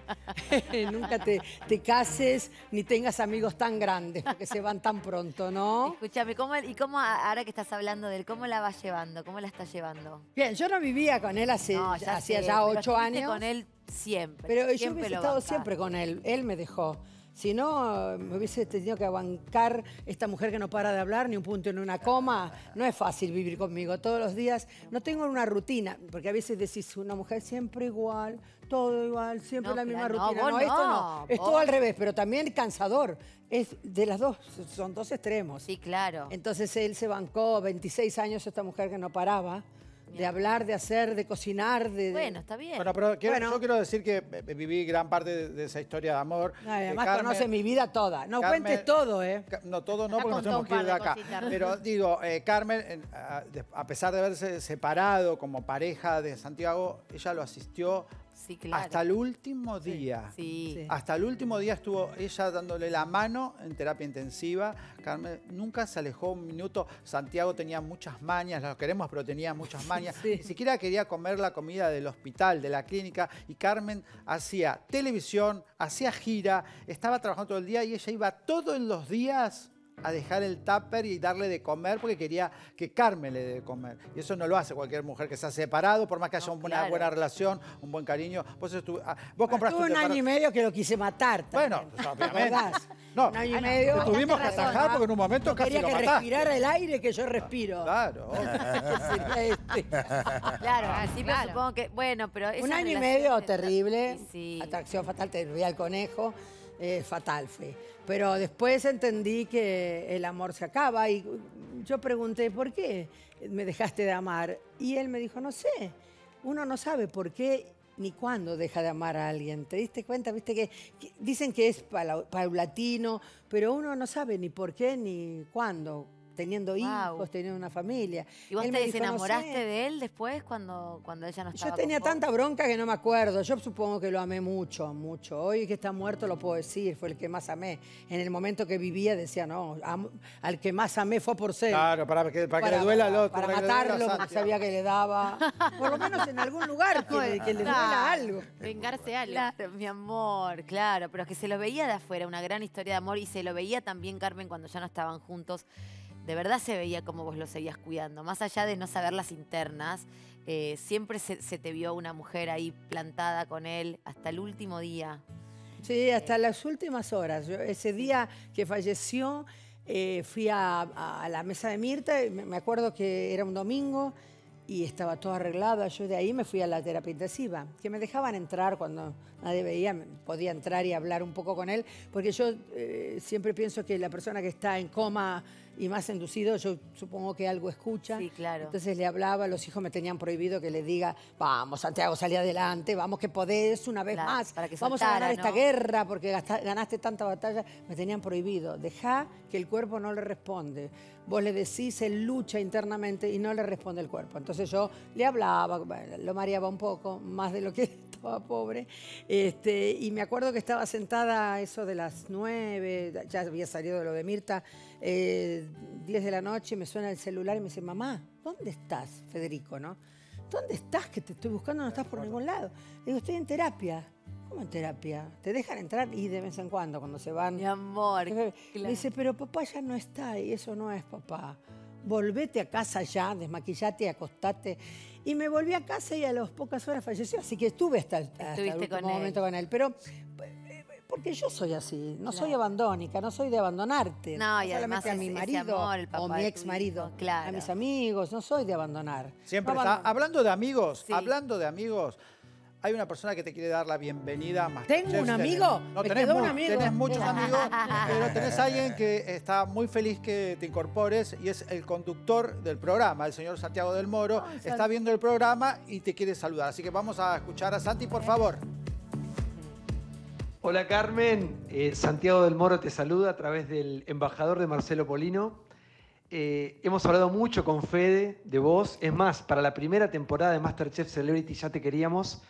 Nunca te, te cases ni tengas amigos tan grandes porque se van tan pronto, ¿no? Escúchame, ¿cómo, ¿y cómo ahora que estás hablando de él, cómo la vas llevando? ¿Cómo la estás llevando? Bien, yo no vivía con él hace no, ya, hacía sé, ya ocho años. con él siempre. Pero siempre yo hubiese estado bancaste. siempre con él. Él me dejó. Si no, me hubiese tenido que bancar esta mujer que no para de hablar, ni un punto en una coma. No es fácil vivir conmigo todos los días. No tengo una rutina, porque a veces decís, una mujer siempre igual, todo igual, siempre no, la misma no, rutina. No, no, esto no. Es vos. todo al revés, pero también cansador. Es de las dos, son dos extremos. Sí, claro. Entonces él se bancó veintiséis años esta mujer que no paraba. de hablar, de hacer, de cocinar. De, bueno, está bien. Bueno, pero quiero, bueno. yo quiero decir que viví gran parte de, de esa historia de amor. No, además Carmen, conoce mi vida toda. No Carmen, cuentes todo, ¿eh? No, todo no, porque nos tenemos que ir de acá. Cositas. Pero digo, eh, Carmen, a pesar de haberse separado como pareja de Santiago, ella lo asistió. Sí, claro. Hasta el último día. Sí, sí. Hasta el último día estuvo ella dándole la mano en terapia intensiva. Carmen nunca se alejó un minuto. Santiago tenía muchas mañas, las queremos, pero tenía muchas mañas. Sí. Ni siquiera quería comer la comida del hospital, de la clínica. Y Carmen hacía televisión, hacía gira, estaba trabajando todo el día y ella iba todos los días a dejar el tupper y darle de comer porque quería que Carmen le dé de comer. Y eso no lo hace cualquier mujer que se ha separado, por más que haya no, una claro. buena relación, un buen cariño. Vos, estuvo, vos bueno, compraste un año y medio que lo quise matar también. Bueno, obviamente. No, un año y medio. Lo tuvimos que atajar porque en un momento no casi quería lo que mataste. Respirara el aire que yo respiro. Claro. Claro, así claro. Me supongo que... Bueno, pero... Un año y medio de... terrible. Sí, sí. Atracción fatal, te vi al conejo. Eh, fatal fue. Pero después entendí que el amor se acaba y yo pregunté, ¿por qué me dejaste de amar? Y él me dijo, no sé, uno no sabe por qué ni cuándo deja de amar a alguien. ¿Te diste cuenta? Viste que, que dicen que es paulatino, pero uno no sabe ni por qué ni cuándo, teniendo hijos, wow. teniendo una familia. ¿Y vos él te desenamoraste dijo, no sé. de él después cuando, cuando ella no estaba? Yo tenía tanta vos. bronca que no me acuerdo. Yo supongo que lo amé mucho, mucho. Hoy que está muerto lo puedo decir, fue el que más amé. En el momento que vivía decía, no, am, al que más amé fue por ser. Claro, para, para, que, para, para que le duela al otro. Para, para matarlo, porque sabía que le daba. Por lo menos en algún lugar que, que le duela algo. Vengarse algo. Claro, mi amor, claro. Pero es que se lo veía de afuera, una gran historia de amor. Y se lo veía también, Carmen, cuando ya no estaban juntos. De verdad se veía como vos lo seguías cuidando. Más allá de no saber las internas, eh, siempre se, se te vio una mujer ahí plantada con él hasta el último día. Sí, hasta eh. las últimas horas. Yo, ese día que falleció, eh, fui a, a, a la mesa de Mirta. Y me acuerdo que era un domingo y estaba todo arreglado. Yo de ahí me fui a la terapia intensiva, que me dejaban entrar cuando nadie veía. Podía entrar y hablar un poco con él, porque yo eh, siempre pienso que la persona que está en coma y más inducido, yo supongo que algo escucha. Sí, claro. Entonces le hablaba, los hijos me tenían prohibido que le diga, vamos, Santiago, salí adelante, vamos que podés una vez claro, más, para que vamos saltara, a ganar ¿no? esta guerra porque ganaste tanta batalla. Me tenían prohibido, dejá que el cuerpo no le responde. Vos le decís, él lucha internamente y no le responde el cuerpo. Entonces yo le hablaba, lo mareaba un poco, más de lo que estaba pobre. Este, y me acuerdo que estaba sentada a eso de las nueve, ya había salido de lo de Mirta, eh, diez de la noche, me suena el celular y me dice, mamá, ¿dónde estás, Federico? ¿No? ¿Dónde estás? Que te estoy buscando, no estás por ningún lado. Le digo, estoy en terapia. ¿Cómo en terapia? Te dejan entrar y de vez en cuando, cuando se van. Mi amor. Claro. Me dice, pero papá ya no está y eso no es papá. Volvete a casa ya, desmaquillate y acostate. Y me volví a casa y a las pocas horas falleció. Así que estuve hasta, hasta el último con momento él. con él. Pero... Porque yo soy así, no claro. soy abandónica, no soy de abandonarte. No, y además a mi marido amor, el papá o mi ex marido, claro. a mis amigos, no soy de abandonar. Siempre no está. Abandono. Hablando de amigos, sí. hablando de amigos, hay una persona que te quiere dar la bienvenida. Más ¿Tengo un amigo? No, Me tenés, quedó un amigo. Tenés muchos amigos, pero tenés alguien que está muy feliz que te incorpores y es el conductor del programa, el señor Santiago del Moro. Oh, está sal... viendo el programa y te quiere saludar. Así que vamos a escuchar a Santi, por favor. Hola Carmen, eh, Santiago del Moro te saluda a través del embajador de Marcelo Polino. Eh, hemos hablado mucho con Fede de vos, es más, para la primera temporada de Masterchef Celebrity ya te queríamos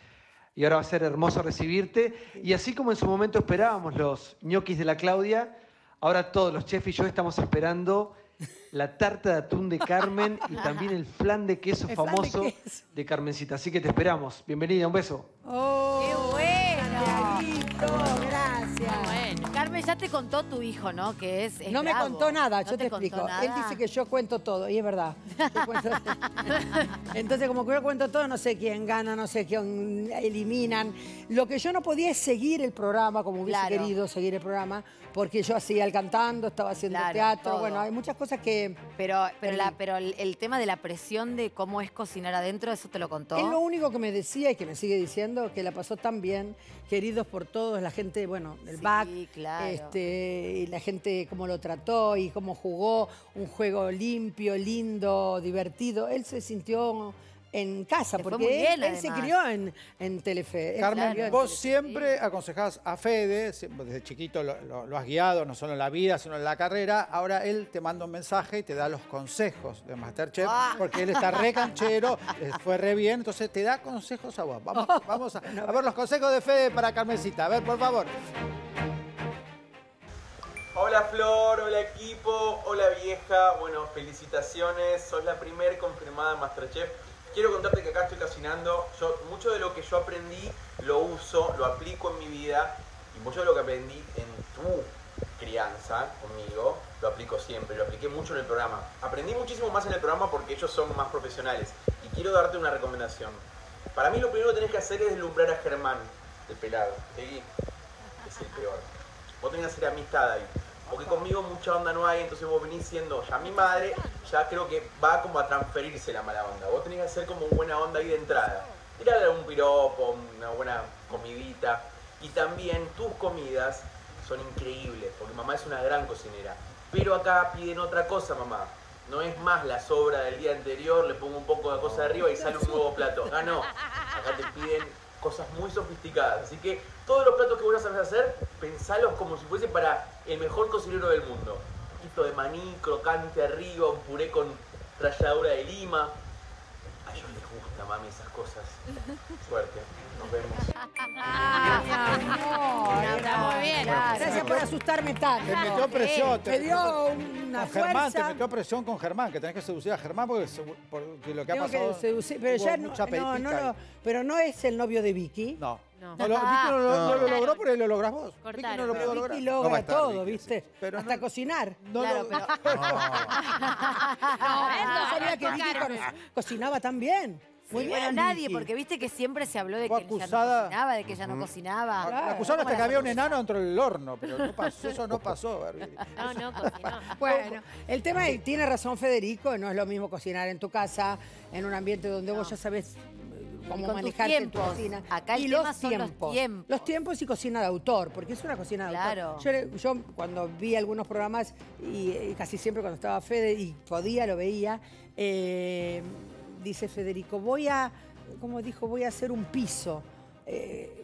y ahora va a ser hermoso recibirte. Y así como en su momento esperábamos los ñoquis de la Claudia, ahora todos los chefs y yo estamos esperando la tarta de atún de Carmen y también el flan de queso el famoso de, queso. de Carmencita. Así que te esperamos. Bienvenida, un beso. Oh, ¡qué bueno! Oh, gracias. Bueno, Carmen, ya te contó tu hijo, ¿no? Que es, es No bravo. me contó nada, no yo te, te explico. Nada. Él dice que yo cuento todo, y es verdad. Cuento... Entonces, como que yo cuento todo, no sé quién gana, no sé quién eliminan. Lo que yo no podía es seguir el programa, como hubiese claro. querido seguir el programa, porque yo hacía el cantando, estaba haciendo claro, teatro, todo. bueno, hay muchas cosas que... Pero, pero, la, pero el, el tema de la presión de cómo es cocinar adentro, eso te lo contó. Es lo único que me decía y que me sigue diciendo, que la pasó tan bien, queridos por todos, la gente, bueno, el sí, back, claro. este, y la gente cómo lo trató y cómo jugó, un juego limpio, lindo, divertido. Él se sintió en casa, porque bien, él, él se crió en, en Telefe. Carmen, claro, vos siempre aconsejás a Fede, desde chiquito lo, lo, lo has guiado, no solo en la vida, sino en la carrera. Ahora él te manda un mensaje y te da los consejos de MasterChef, ah. porque él está re canchero, fue re bien, entonces te da consejos a vos. Vamos, vamos a, a ver los consejos de Fede para Carmencita. A ver, por favor. Hola Flor, hola equipo, hola vieja, bueno, felicitaciones, sos la primer confirmada en MasterChef. Quiero contarte que acá estoy cocinando, yo, mucho de lo que yo aprendí lo uso, lo aplico en mi vida, y mucho de lo que aprendí en tu crianza conmigo, lo aplico siempre, lo apliqué mucho en el programa. Aprendí muchísimo más en el programa porque ellos son más profesionales, y quiero darte una recomendación. Para mí lo primero que tenés que hacer es deslumbrar a Germán, el pelado, Tegui, es el peor. Vos tenés que hacer amistad ahí, porque conmigo mucha onda no hay, entonces vos venís siendo ya mi madre, ya creo que va como a transferirse la mala onda. Vos tenés que hacer como una buena onda ahí de entrada. Tirarle un piropo, una buena comidita. Y también tus comidas son increíbles, porque mamá es una gran cocinera. Pero acá piden otra cosa, mamá. No es más la sobra del día anterior, le pongo un poco de cosa de arriba y sale un nuevo plato. Acá no, acá te piden cosas muy sofisticadas, así que todos los platos que vos sabés hacer, pensalos como si fuese para el mejor cocinero del mundo. Un poquito de maní, crocante arriba, un puré con ralladura de lima. A ellos les gusta, mami, esas cosas. Suerte, nos vemos. Ah, no, está muy bien. Claro. Gracias por asustarme tanto. Te metió presión. Te dio una fuerza. Germán, te metió presión con Germán, que tenés que seducir a Germán porque, porque lo que Tengo ha pasado... Que seducir, pero ya no, no, no, no, pero no es el novio de Vicky. No. No, no, lo, ah, Vicky no, no, no lo logró, pero lo lográs vos. Cortaron, Vicky no lo pudo lograr. Vicky logra no estar, todo, Vicky, ¿viste? Pero hasta no, cocinar. No, claro, lo, pero... no. no, no, no sabía que Vicky co cocinaba tan bien. Muy sí, bien. Bueno, nadie, porque viste que siempre se habló de que acusada... ella no cocinaba, de que ella no cocinaba. Claro. La acusaron hasta que había un enano dentro del horno, pero no pasó, eso no pasó. No, no cocinó. Bueno, el tema es, tiene razón Federico, no es lo mismo cocinar en tu casa, en un ambiente donde no. vos ya sabés... Como manejarte en tu cocina. Acá el y tema los, son tiempos. los tiempos. Los tiempos y cocina de autor, porque es una cocina de claro. autor. Yo, yo cuando vi algunos programas, y, y casi siempre cuando estaba Fede y podía, lo veía, eh, dice Federico, voy a, como dijo, voy a hacer un piso. Eh,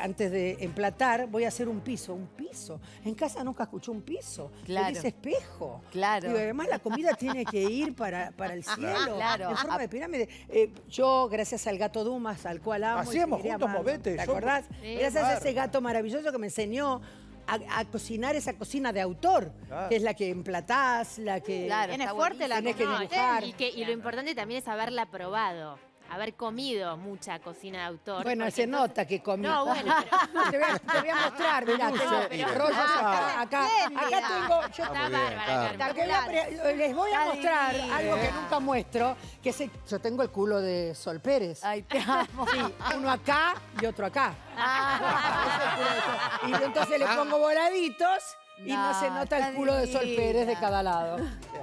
Antes de emplatar, voy a hacer un piso. ¿Un piso? En casa nunca escuché un piso. Claro. Le dice espejo. Claro. Y además la comida tiene que ir para, para el cielo. Claro. En forma de pirámide. Eh, yo, gracias al Gato Dumas, al cual amo. Hacíamos juntos, movete. ¿Te acordás? Sí, gracias claro. a ese gato maravilloso que me enseñó a, a cocinar esa cocina de autor, claro. que es la que emplatás, la que... Claro, tienes fuerte la que no, dibujar. Y, que, y lo importante también es haberla probado. Haber comido mucha cocina de autor. Bueno, se entonces... nota que comí. No, bueno. Pero... Te, voy a, te voy a mostrar, mirá. No, pero... rollos ah, acá, acá, acá tengo... Yo está bárbara, Carmen. Les voy a mostrar Ay, algo que nunca muestro, que es el, yo tengo el culo de Sol Pérez. Ay, te amo. Sí, uno acá y otro acá. Ah. Y entonces le pongo voladitos... Y no, no se nota el culo divina. de Sol Pérez de cada lado.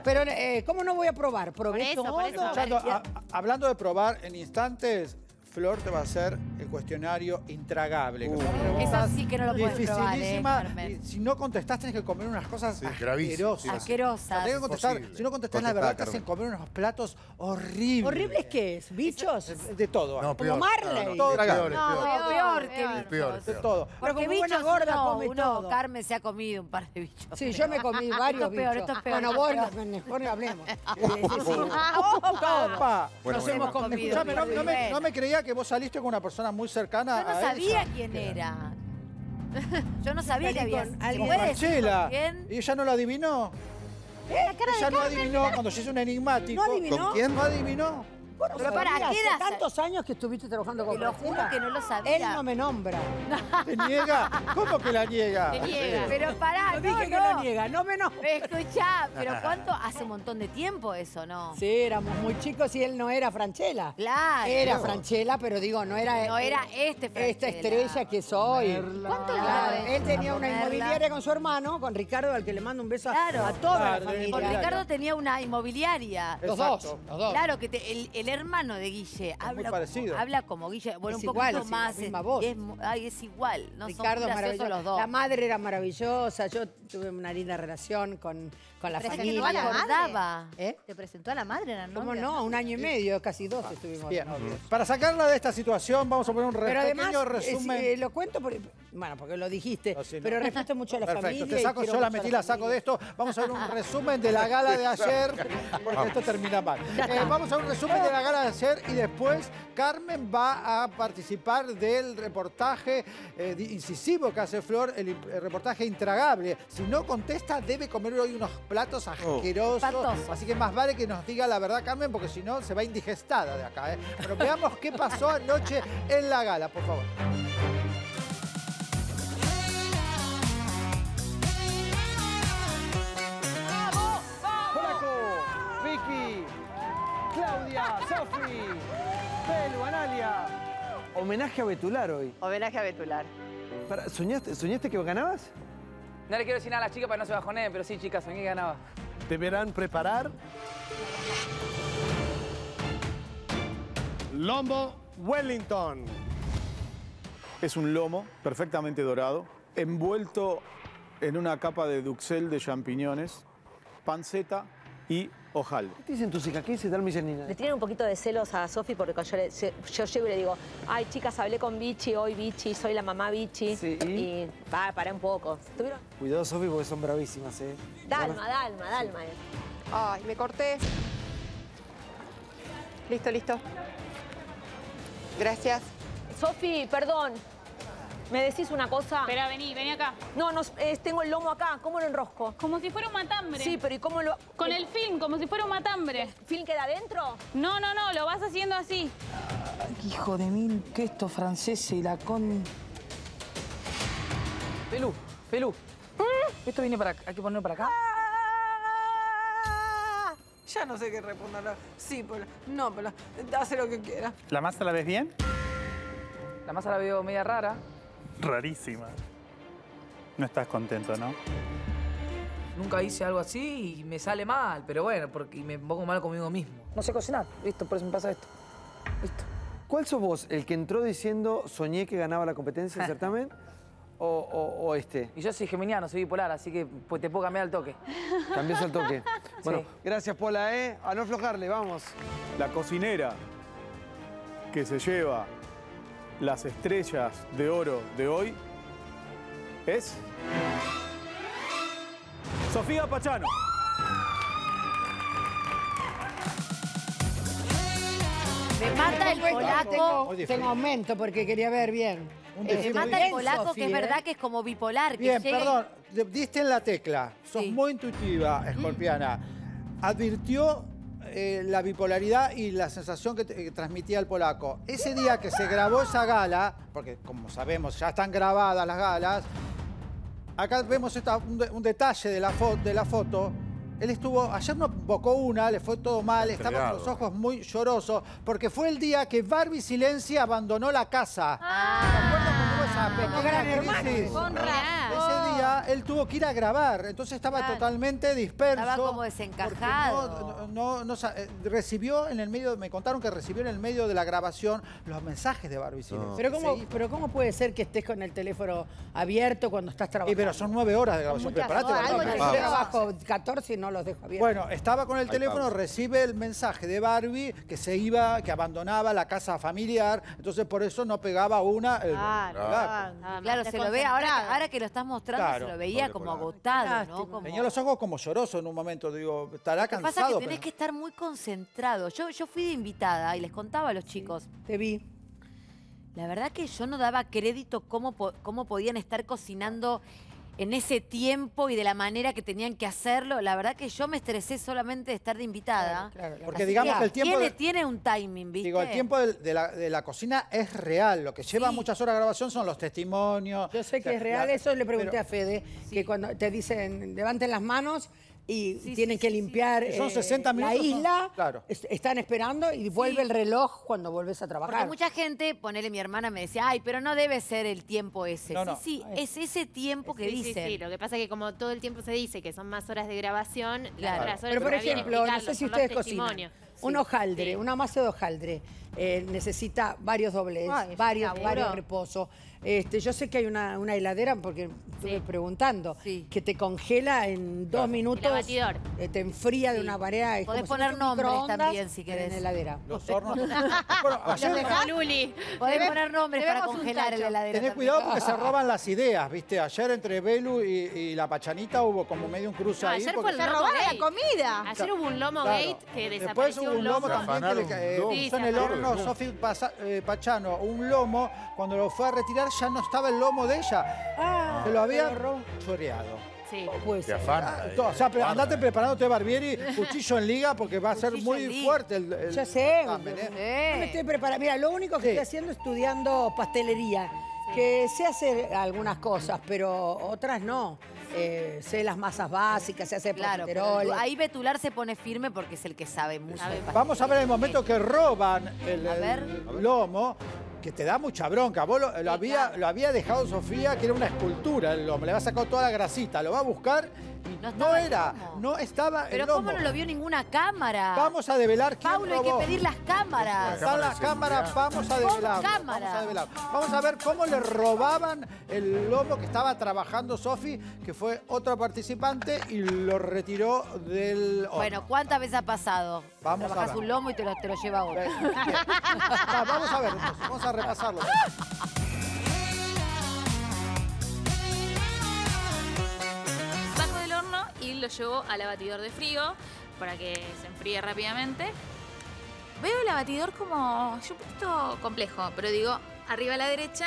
Pero, eh, ¿cómo no voy a probar? Probé eso, todo. Eso, Chato, a, hablando de probar, en instantes, Flor te va a hacer el cuestionario intragable. Uh, que eso sí que no lo puedes probar, ¿eh, Carmen? Si no contestás, tenés que comer unas cosas sí, asquerosas. Sí, asquerosas. Tenés que contestar. Posible. Si no contestás, la verdad, te hacen comer unos platos horribles. ¿Horribles qué es? ¿Bichos? Es, es de todo. No, peor. Como Marley. No, no, peor, no, peor que bichos. Peor, de todo. Pero como buena gorda no, come uno, todo. Carmen se ha comido un par de bichos. Sí, peor. Yo me comí varios esto bichos. Peor, esto es peor. Bueno, vos nos mejor hablemos. Nos hemos comido. No me creía que vos saliste con una persona muy cercana a ella. Yo no sabía quién era. Yo no sabía que había... Con Francella. ¿Y ella no lo adivinó? Ella no adivinó cuando se hizo un enigmático. ¿No adivinó? ¿Con quién? No adivinó. Pero para, ¿qué edad? Tantos años que estuviste trabajando con Francella. Te lo juro que no lo sabía. Él no me nombra. ¿Te niega? ¿Cómo que la niega? Te niega. Pero pará, no, no. Dije que la niega, no me nombra. Escuchá, pero ¿cuánto? Hace un montón de tiempo eso, ¿no? Sí, éramos muy chicos y él no era Francella. Claro. Era Francella, pero digo, no era... No era este Francella. Esta estrella que soy. ¿Cuánto claro, él tenía una inmobiliaria con su hermano, con Ricardo, al que le mando un beso claro, a toda la familia. Con Ricardo tenía una inmobiliaria. Los dos. Los dos. Claro, que te, el, el El hermano de Guille es habla, muy parecido. Como, habla como Guille, bueno, es un igual, poquito más. Es, es, ay, es igual, no Ricardo son graciosos los dos. La madre era maravillosa, yo tuve una linda relación con, con la familia. ¿Te presentó a la madre? ¿Eh? ¿Te presentó a la madre? Eran ¿Cómo novios? No? Un año y medio, casi dos ah, estuvimos. Bien. Para sacarla de esta situación vamos a poner un pero además, pequeño resumen. Eh, si lo cuento, por, bueno, porque lo dijiste, no, si no. Pero respeto mucho a la Perfecto. Familia. Te saco, yo la metí, la saco de esto. Vamos a ver un resumen de la gala de ayer, porque esto termina mal. Eh, vamos a un resumen de la gala de ayer y después Carmen va a participar del reportaje eh, incisivo que hace Flor, el, el reportaje intragable. Si no contesta, debe comer hoy unos platos asquerosos. Oh. Así que más vale que nos diga la verdad, Carmen, porque si no, se va indigestada de acá. ¿eh? Pero veamos qué pasó anoche en la gala, por favor. Claudia, Sofi, Belu, Analia. Homenaje a Betular hoy. Homenaje a Betular. Para, ¿soñaste, ¿Soñaste que ganabas? No le quiero decir nada a las chicas para que no se bajoneen, pero sí, chicas, soñé que ganaba. Deberán preparar... Lombo Wellington. Es un lomo perfectamente dorado, envuelto en una capa de duxel de champiñones, panceta y... Ojalá. ¿Qué te dicen tus hijas? ¿Qué dice Dalma y Janina? Le tienen un poquito de celos a Sofi porque yo, le, yo llego y le digo, ay, chicas, hablé con Bichi, hoy Bichi, soy la mamá Bichi. Sí, y, y para, para un poco. ¿Tuvieron? Cuidado, Sofi, porque son bravísimas, ¿eh? Dalma, ¿verdad? Dalma, Dalma. Sí. Ay, me corté. Listo, listo. Gracias. Sofi, perdón. ¿Me decís una cosa? Espera, vení, vení acá. No, no eh, tengo el lomo acá. ¿Cómo lo enrosco? Como si fuera un matambre. Sí, pero ¿y cómo lo...? Con el film, como si fuera un matambre. ¿El film queda adentro? No, no, no, lo vas haciendo así. Ay, hijo de mil, que esto francés y la con... Pelú, Pelú. ¿Mm? Esto viene para acá, hay que ponerlo para acá. Ah, ya no sé qué responderlo. Sí, pero no, pero hace lo que quiera. ¿La masa la ves bien? La masa la veo media rara. Rarísima. No estás contento, ¿no? Nunca hice algo así y me sale mal, pero bueno, porque me pongo mal conmigo mismo. No sé cocinar. Listo, por eso me pasa esto. Listo. ¿Cuál sos vos? ¿El que entró diciendo soñé que ganaba la competencia del certamen? O, o, o este? Y yo soy geminiano, soy bipolar, así que te puedo cambiar al toque. Cambias al toque. Bueno, sí. Gracias, Pola, ¿eh? A no aflojarle, vamos. La cocinera que se lleva... las estrellas de oro de hoy es... Sofía Pachano. Me mata el polaco. Tengo, tengo aumento porque quería ver bien. Eh, me mata el polaco, que es verdad que es como bipolar. Bien, que perdón, diste en la tecla. Sos sí. muy intuitiva, escorpiana. Advirtió... Eh, la bipolaridad y la sensación que, que transmitía el polaco. Ese día que se grabó esa gala, porque como sabemos ya están grabadas las galas, acá vemos esta, un, de, un detalle de la, fo de la foto. Él estuvo, ayer no bocó una, le fue todo mal, estaba con los ojos muy llorosos, porque fue el día que Barbie Silenzi abandonó la casa. Ah, ¿te acuerdas cómo esa pequeña crisis? Con ese día él tuvo que ir a grabar, entonces estaba claro. totalmente disperso. Estaba como desencajado. No, no, no, no, recibió en el medio, me contaron que recibió en el medio de la grabación los mensajes de Barbie Silenzi. No. ¿Pero, cómo, pero ¿cómo puede ser que estés con el teléfono abierto cuando estás trabajando? Y pero son nueve horas de grabación, prepárate. Yo trabajo catorce y no. No los dejo abiertos. Bueno, estaba con el Ahí teléfono, vamos. Recibe el mensaje de Barbie que se iba, que abandonaba la casa familiar, entonces por eso no pegaba una. El, claro, el, claro, claro, claro se lo ve, ahora, ahora que lo estás mostrando claro. se lo veía no, como agotado, ¿no? Como... Tenía los ojos como llorosos en un momento, digo, estará cansado. Lo que pasa es que tenés pero... que estar muy concentrado. Yo, yo fui de invitada y les contaba a los chicos. Sí, te vi. La verdad que yo no daba crédito cómo, cómo podían estar cocinando... en ese tiempo y de la manera que tenían que hacerlo. La verdad que yo me estresé solamente de estar de invitada. Claro, claro, claro. Porque así digamos que, que el tiempo... Tiene, de, tiene un timing, ¿viste? Digo, el tiempo de, de, la, de la cocina es real. Lo que lleva sí. muchas horas de grabación son los testimonios. Yo sé que o sea, es real. La, eso le pregunté pero, a Fede, sí. que cuando te dicen levanten las manos... y sí, tienen sí, que limpiar sí, sí. Eh, son sesenta minutos, la isla, ¿no? Claro. es, están esperando y vuelve sí. el reloj cuando volvés a trabajar. Porque mucha gente, ponele mi hermana, me decía, ay, pero no debe ser el tiempo ese. No, no. Sí, sí, ay. es ese tiempo que sí, dicen. Sí, sí, lo que pasa es que como todo el tiempo se dice que son más horas de grabación, claro. las otras horas pero, por ejemplo, no sé si ustedes cocinan. un hojaldre, sí. una masa de hojaldre. Eh, necesita varios dobles, Ay, varios, laburo. varios reposos. Este, yo sé que hay una, una heladera, porque estuve sí. preguntando, sí. que te congela en dos claro. minutos, eh, te enfría sí. de una manera. Podés poner nombres también, si querés. En la heladera. Los hornos. bueno, ayer, Los deja, Luli. Podés debe, poner nombres para congelar en la heladera. Tenés cuidado porque se roban las ideas, ¿viste? Ayer entre Belu y, y la Pachanita hubo como medio un cruce no, ahí. Ayer fue el lomo gate. la comida. Ayer hubo un lomo claro. gate que desapareció. Después hubo un lomo también que en el horno. No, Sofía Pachano, un lomo, cuando lo fue a retirar ya no estaba el lomo de ella. Ah, se lo había choreado. Sí. Pues, te afana, eh, o sea, andate preparándote, Barbieri, cuchillo en liga, porque va a ser muy fuerte el, el... Ya sé, también, ¿eh? Eh. No me estoy preparando. Mira, lo único que sí. estoy haciendo es estudiando pastelería, sí. que sé hacer algunas cosas, pero otras no. Eh, sé las masas básicas, se hace claro, pastel. Ahí Betular se pone firme porque es el que sabe mucho. Vamos a ver el momento que roban el, el lomo, que te da mucha bronca. Vos lo, lo, había, lo había dejado Sofía, que era una escultura el lomo. Le va a sacar toda la grasita, lo va a buscar. No, no era, no estaba el Pero lomo. ¿Cómo no lo vio ninguna cámara? Vamos a develar quién Paulo, robó. Hay que pedir las cámaras. Están las cámaras, vamos a develar. Vamos a develar. Vamos a ver cómo le robaban el lomo que estaba trabajando Sofi, que fue otro participante y lo retiró del horno. Bueno, ¿cuántas veces ha pasado? Vamos Trabajás a ver. un lomo y te lo, te lo lleva otro. Va, vamos a ver, entonces, vamos a repasarlo. Y lo llevo al abatidor de frío para que se enfríe rápidamente. Veo el abatidor como... es un poquito complejo, pero digo, arriba a la derecha,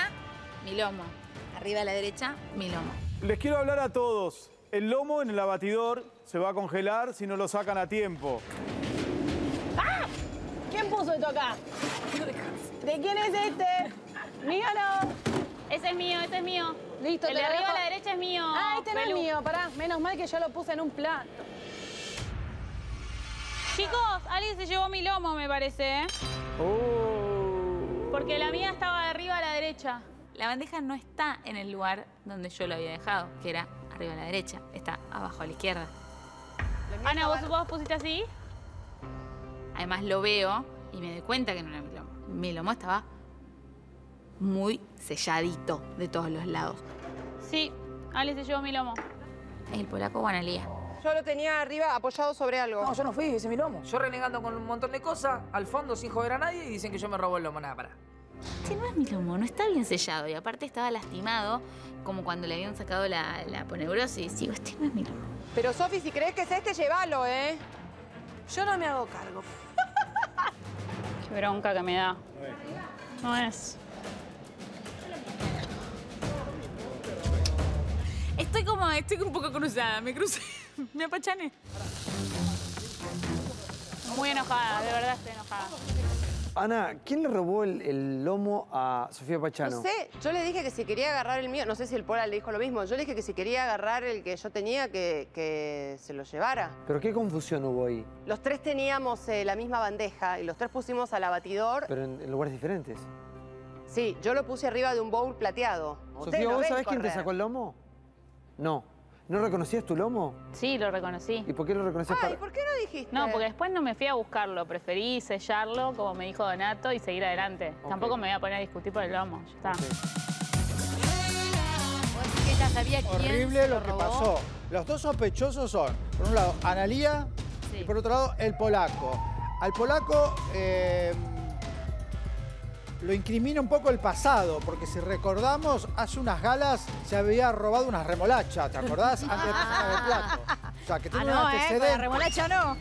mi lomo. Arriba a la derecha, mi lomo. Les quiero hablar a todos. El lomo en el abatidor se va a congelar si no lo sacan a tiempo. ¡Ah! ¿Quién puso esto acá? ¿De quién es este? ¿Mío o no? Ese es mío, ese es mío. Listo, el de arriba dejo. a la derecha es mío. Ah, este Belu. no es mío, pará. Menos mal que yo lo puse en un plato. Chicos, alguien se llevó mi lomo, me parece, ¿eh? Oh. Porque la mía estaba de arriba a la derecha. La bandeja no está en el lugar donde yo lo había dejado, que era arriba a la derecha. Está abajo a la izquierda. La Ana, ¿vos, ¿vos pusiste así? Además lo veo y me doy cuenta que no era mi lomo. Mi lomo estaba... muy selladito de todos los lados. Sí, Ale se llevó mi lomo. El polaco Guanalía. Yo lo tenía arriba apoyado sobre algo. No, yo no fui, ese es mi lomo. Yo renegando con un montón de cosas, al fondo sin joder a nadie, y dicen que yo me robó el lomo. Nada, pará. Este no es mi lomo, no está bien sellado. Y aparte estaba lastimado, como cuando le habían sacado la, la poneurosis. Digo, este no es mi lomo. Pero, Sofi, si crees que es este, llévalo, ¿eh? Yo no me hago cargo. Qué bronca que me da. No es... Estoy como, estoy un poco cruzada, me crucé, me apachané. Muy enojada, de verdad estoy enojada. Ana, ¿quién le robó el, el lomo a Sofía Pachano? No sé, yo le dije que si quería agarrar el mío, no sé si el Pola le dijo lo mismo, yo le dije que si quería agarrar el que yo tenía, que, que se lo llevara. ¿Pero qué confusión hubo ahí? Los tres teníamos eh, la misma bandeja y los tres pusimos al abatidor. Pero en, en lugares diferentes. Sí, yo lo puse arriba de un bowl plateado. Sofía, ¿vos sabés quién te sacó el lomo? No. ¿No reconocías tu lomo? Sí, lo reconocí. ¿Y por qué lo reconocías? Ay, ¿por qué no dijiste? No, porque después no me fui a buscarlo. Preferí sellarlo, como me dijo Donato, y seguir adelante. Okay. Tampoco me voy a poner a discutir por el lomo. Ya está. Okay. Ya sabía quién Horrible se lo, lo robó. que pasó. Los dos sospechosos son, por un lado, Analía sí. y por otro lado, el polaco. Al polaco... Eh... lo incrimina un poco el pasado, porque si recordamos, hace unas galas se había robado unas remolachas, ¿te acordás? Antes de pasar el plato. O sea, que tiene ah, no, un antecedente. Eh, la remolacha no.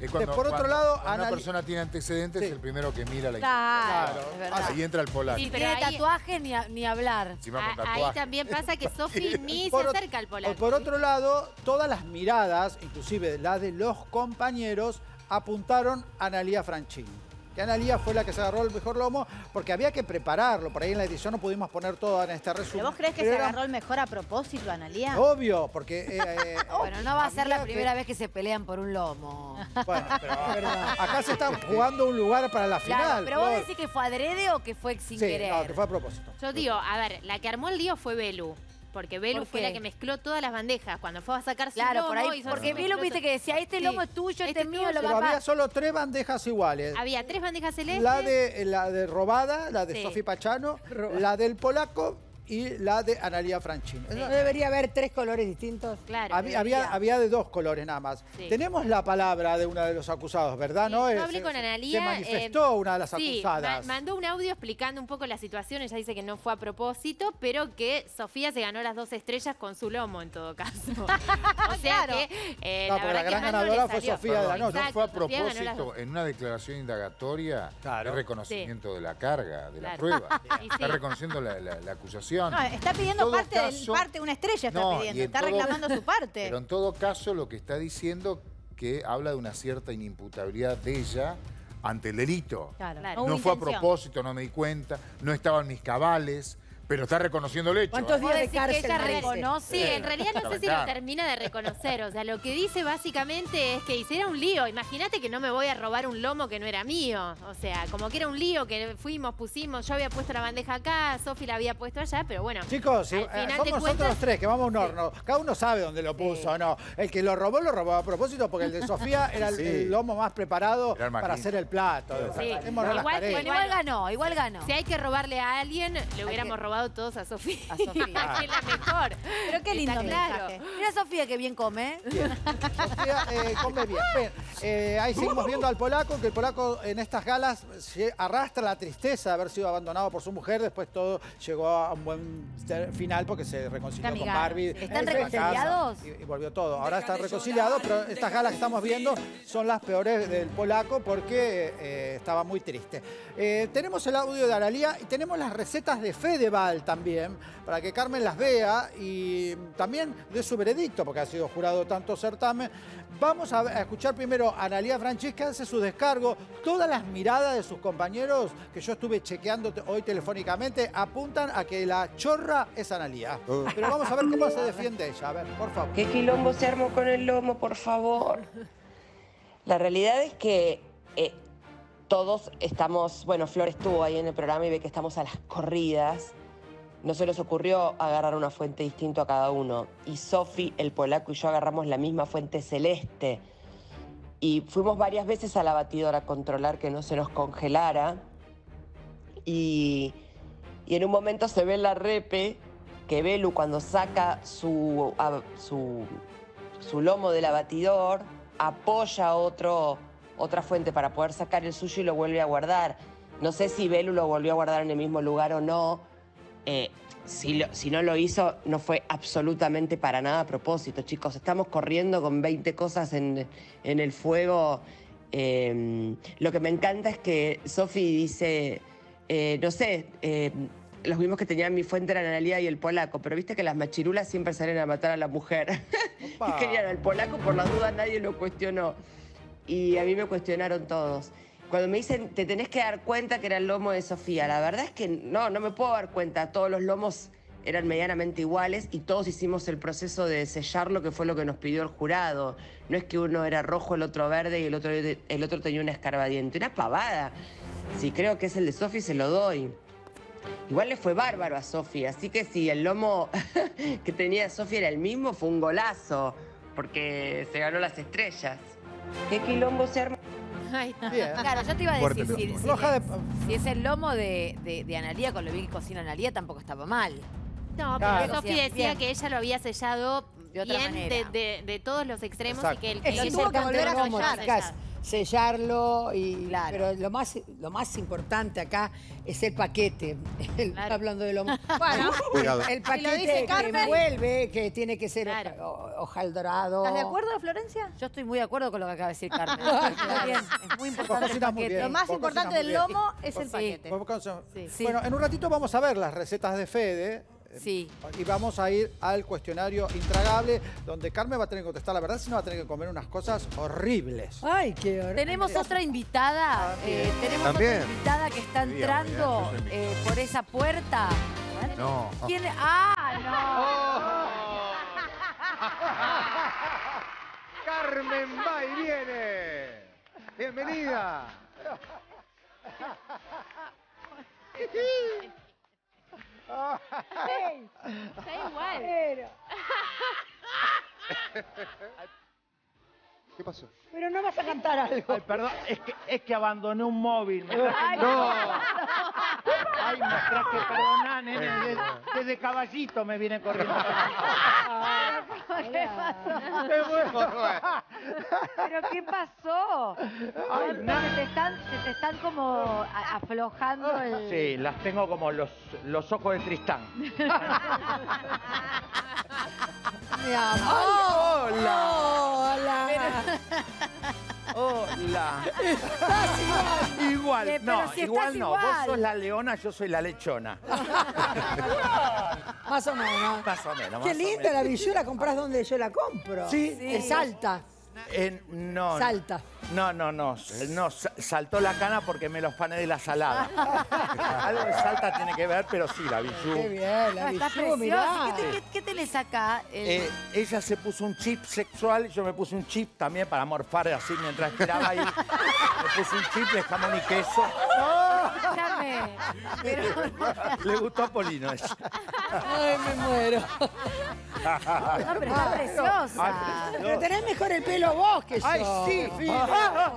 Es cuando, de, por otro lado, una anal... persona tiene antecedentes, sí. es el primero que mira la historia. Claro, claro. Ahí entra el polaco. Sí, pero tiene ahí... tatuaje ni, a, ni hablar. Sí, vamos, tatuaje. Ahí también pasa que Sofi ni se acerca al polaco. O por otro lado, todas las miradas, inclusive las de los compañeros, apuntaron a Analía Franchini. Que Analía fue la que se agarró el mejor lomo porque había que prepararlo. Por ahí en la edición no pudimos poner todo en este resumen. ¿Vos crees que Pero se agarró era... el mejor a propósito, Analía? Obvio, porque... Eh, bueno, no va a ser la primera que... vez que se pelean por un lomo. Bueno, pero verdad. Acá se está jugando un lugar para la final. Claro, pero vos decís que fue adrede o que fue sin sí, querer. No, que fue a propósito. Yo digo, a ver, la que armó el lío fue Belu. Porque Belu ¿Por fue la que mezcló todas las bandejas. Cuando fue a sacar claro, su lomo, por ahí, porque Belu viste que decía, este sí, lomo es tuyo, este, este mío, lo va a... Había solo tres bandejas iguales. Había tres bandejas celestes. La de, la de Robada, la de sí. Sofía Pachano, Robada. La del Polaco y la de Analía Franchini. Sí. ¿No debería haber tres colores distintos? Claro. Había, había, había de dos colores nada más. Sí. Tenemos la palabra de uno de los acusados, ¿verdad? Sí, ¿no? Yo hablé con Analía. Se manifestó eh, una de las sí, acusadas. Ma mandó un audio explicando un poco la situación. Ella dice que no fue a propósito, pero que Sofía se ganó las dos estrellas con su lomo, en todo caso. O sea claro. que... Eh, no, la, porque la gran ganadora fue Sofía de la Noche. No fue a propósito. En una declaración indagatoria, claro. el reconocimiento sí. de la carga, de la claro. prueba. Sí. Está reconociendo la, la, la acusación. No, está pidiendo parte, caso, del, parte, una estrella está no, pidiendo, está todo, reclamando su parte. Pero en todo caso lo que está diciendo que habla de una cierta inimputabilidad de ella ante el delito. Claro, claro. No fue intención. a propósito, no me di cuenta, no estaban mis cabales. Pero está reconociendo el hecho. ¿Cuántos ¿eh? días de cárcel que ella reconoce? Sí, en realidad no sé si lo termina de reconocer. O sea, lo que dice básicamente es que hiciera un lío. Imagínate que no me voy a robar un lomo que no era mío. O sea, como que era un lío que fuimos, pusimos. Yo había puesto la bandeja acá, Sofi la había puesto allá, pero bueno. Chicos, si, eh, somos cuentas... nosotros tres que vamos a un horno. Cada uno sabe dónde lo puso sí. o no. El que lo robó, lo robó a propósito porque el de Sofía era el, sí. el lomo más preparado para hacer el plato. Sí. Sí. Igual, bueno, igual ganó, igual ganó. Si hay que robarle a alguien, le hubiéramos robado todos a Sofía. A Sofía. Que es la mejor. Pero qué lindo claro. mensaje. Mira Sofía que bien come. Bien. Sofía eh, come bien. bien. Eh, ahí seguimos viendo al Polaco, que el Polaco en estas galas se arrastra la tristeza de haber sido abandonado por su mujer. Después todo llegó a un buen final porque se reconcilió con Barbie. ¿Están reconciliados? Y, y volvió todo. Ahora están reconciliados, pero estas galas que estamos viendo son las peores del Polaco porque eh, estaba muy triste. Eh, tenemos el audio de Aralía y tenemos las recetas de Fede Bal también, para que Carmen las vea y también dé su veredicto, porque ha sido jurado tanto certamen. Vamos a, a escuchar primero a Analía Francesca, hace su descargo. Todas las miradas de sus compañeros que yo estuve chequeando hoy telefónicamente apuntan a que la chorra es Analía. Uh. Pero vamos a ver cómo se defiende ella. A ver, por favor. ¿Qué quilombo se armó con el lomo, por favor? La realidad es que... Eh, todos estamos... Bueno, Flor estuvo ahí en el programa y ve que estamos a las corridas. No se nos ocurrió agarrar una fuente distinta a cada uno. Y Sofi, el Polaco y yo agarramos la misma fuente celeste. Y fuimos varias veces a la batidora a controlar que no se nos congelara. Y, y en un momento se ve en la repe que Belu, cuando saca su, a, su, su lomo del abatidor, apoya otro... otra fuente para poder sacar el suyo y lo vuelve a guardar. No sé si Belu lo volvió a guardar en el mismo lugar o no. Eh, si, lo, si no lo hizo, no fue absolutamente para nada a propósito, chicos. Estamos corriendo con veinte cosas en, en el fuego. Eh, lo que me encanta es que Sofi dice, eh, no sé, eh, los mismos que tenían mi fuente eran Analía y el Polaco, pero viste que las machirulas siempre salen a matar a la mujer. Y querían al Polaco, por la duda nadie lo cuestionó. Y a mí me cuestionaron todos. Cuando me dicen, te tenés que dar cuenta que era el lomo de Sofía, la verdad es que no, no me puedo dar cuenta. Todos los lomos eran medianamente iguales y todos hicimos el proceso de sellarlo, que fue lo que nos pidió el jurado. No es que uno era rojo, el otro verde y el otro, el otro tenía una escarbadiente. Una pavada. Si creo que es el de Sofía, se lo doy. Igual le fue bárbaro a Sofía, así que si el lomo que tenía Sofía era el mismo, fue un golazo, porque se ganó las estrellas. ¿Qué quilombo se arma? Ay, claro, yo te iba a decir, si, si, si, si es el lomo de, de, de Analía, con lo vi que cocina Analía, tampoco estaba mal. No, pero Sofi decía que ella lo había sellado de otra bien de, de, de todos los extremos. Exacto. Y que el que ella tuvo que volver a sellar. sellarlo y claro. Pero lo más lo más importante acá es el paquete. El, claro. Hablando de lo más bueno, el paquete que envuelve, que tiene que ser claro. o, hojaldorado. ¿Estás de acuerdo, Florencia? Yo estoy muy de acuerdo con lo que acaba de decir Carmen. Es muy importante el paquete. Bien, lo más importante del lomo es el sí. paquete. Sí. Sí. Bueno, en un ratito vamos a ver las recetas de Fede. Sí. Y vamos a ir al cuestionario intragable, donde Carmen va a tener que contestar la verdad, si no va a tener que comer unas cosas horribles. Ay, qué horrible. Tenemos otra invitada, eh, tenemos ¿También? otra invitada que está entrando eh, por esa puerta. No. ¿Quién? Ah, no. Oh. Carmen va y viene. Bienvenida. Seis. Está igual. Pero... ¿Qué pasó? Pero no vas a cantar algo. Ay, perdón, es que, es que abandoné un móvil. Me ay, no. no. Ay, me traje, perdonad, nene. Desde, desde Caballito me viene corriendo. ¿Qué pasó? Qué bueno. ¿Pero qué pasó? Ay, no. se, te están, se te están como aflojando el... Sí, las tengo como los, los ojos de Tristán. Mi amor. Oh, hola. Oh, hola. Hola. Estás igual. Igual, eh, no, si igual no. Igual. Vos sos la leona, yo soy la lechona. Más o menos. Más o menos. Qué linda menos. La villura, comprás donde yo la compro. Sí. sí. En Salta. En, no. Salta. No, no, no. No, saltó la cana porque me los pané de la salada. Algo de Salta tiene que ver, pero sí, la bijú. Qué bien, la bijú, preciosa. Mirá. ¿Qué te, qué, qué te le saca? El... Eh, ella se puso un chip sexual, yo me puse un chip también para morfar así mientras esperaba ahí. Me puse un chip de jamón y queso. ¡Oh! Escúchame. Pero... Le gustó a Polino ella. Ay, me muero. No, pero está preciosa. Ay, pero tenés mejor el pelo vos que yo. Ay, sí, sí. A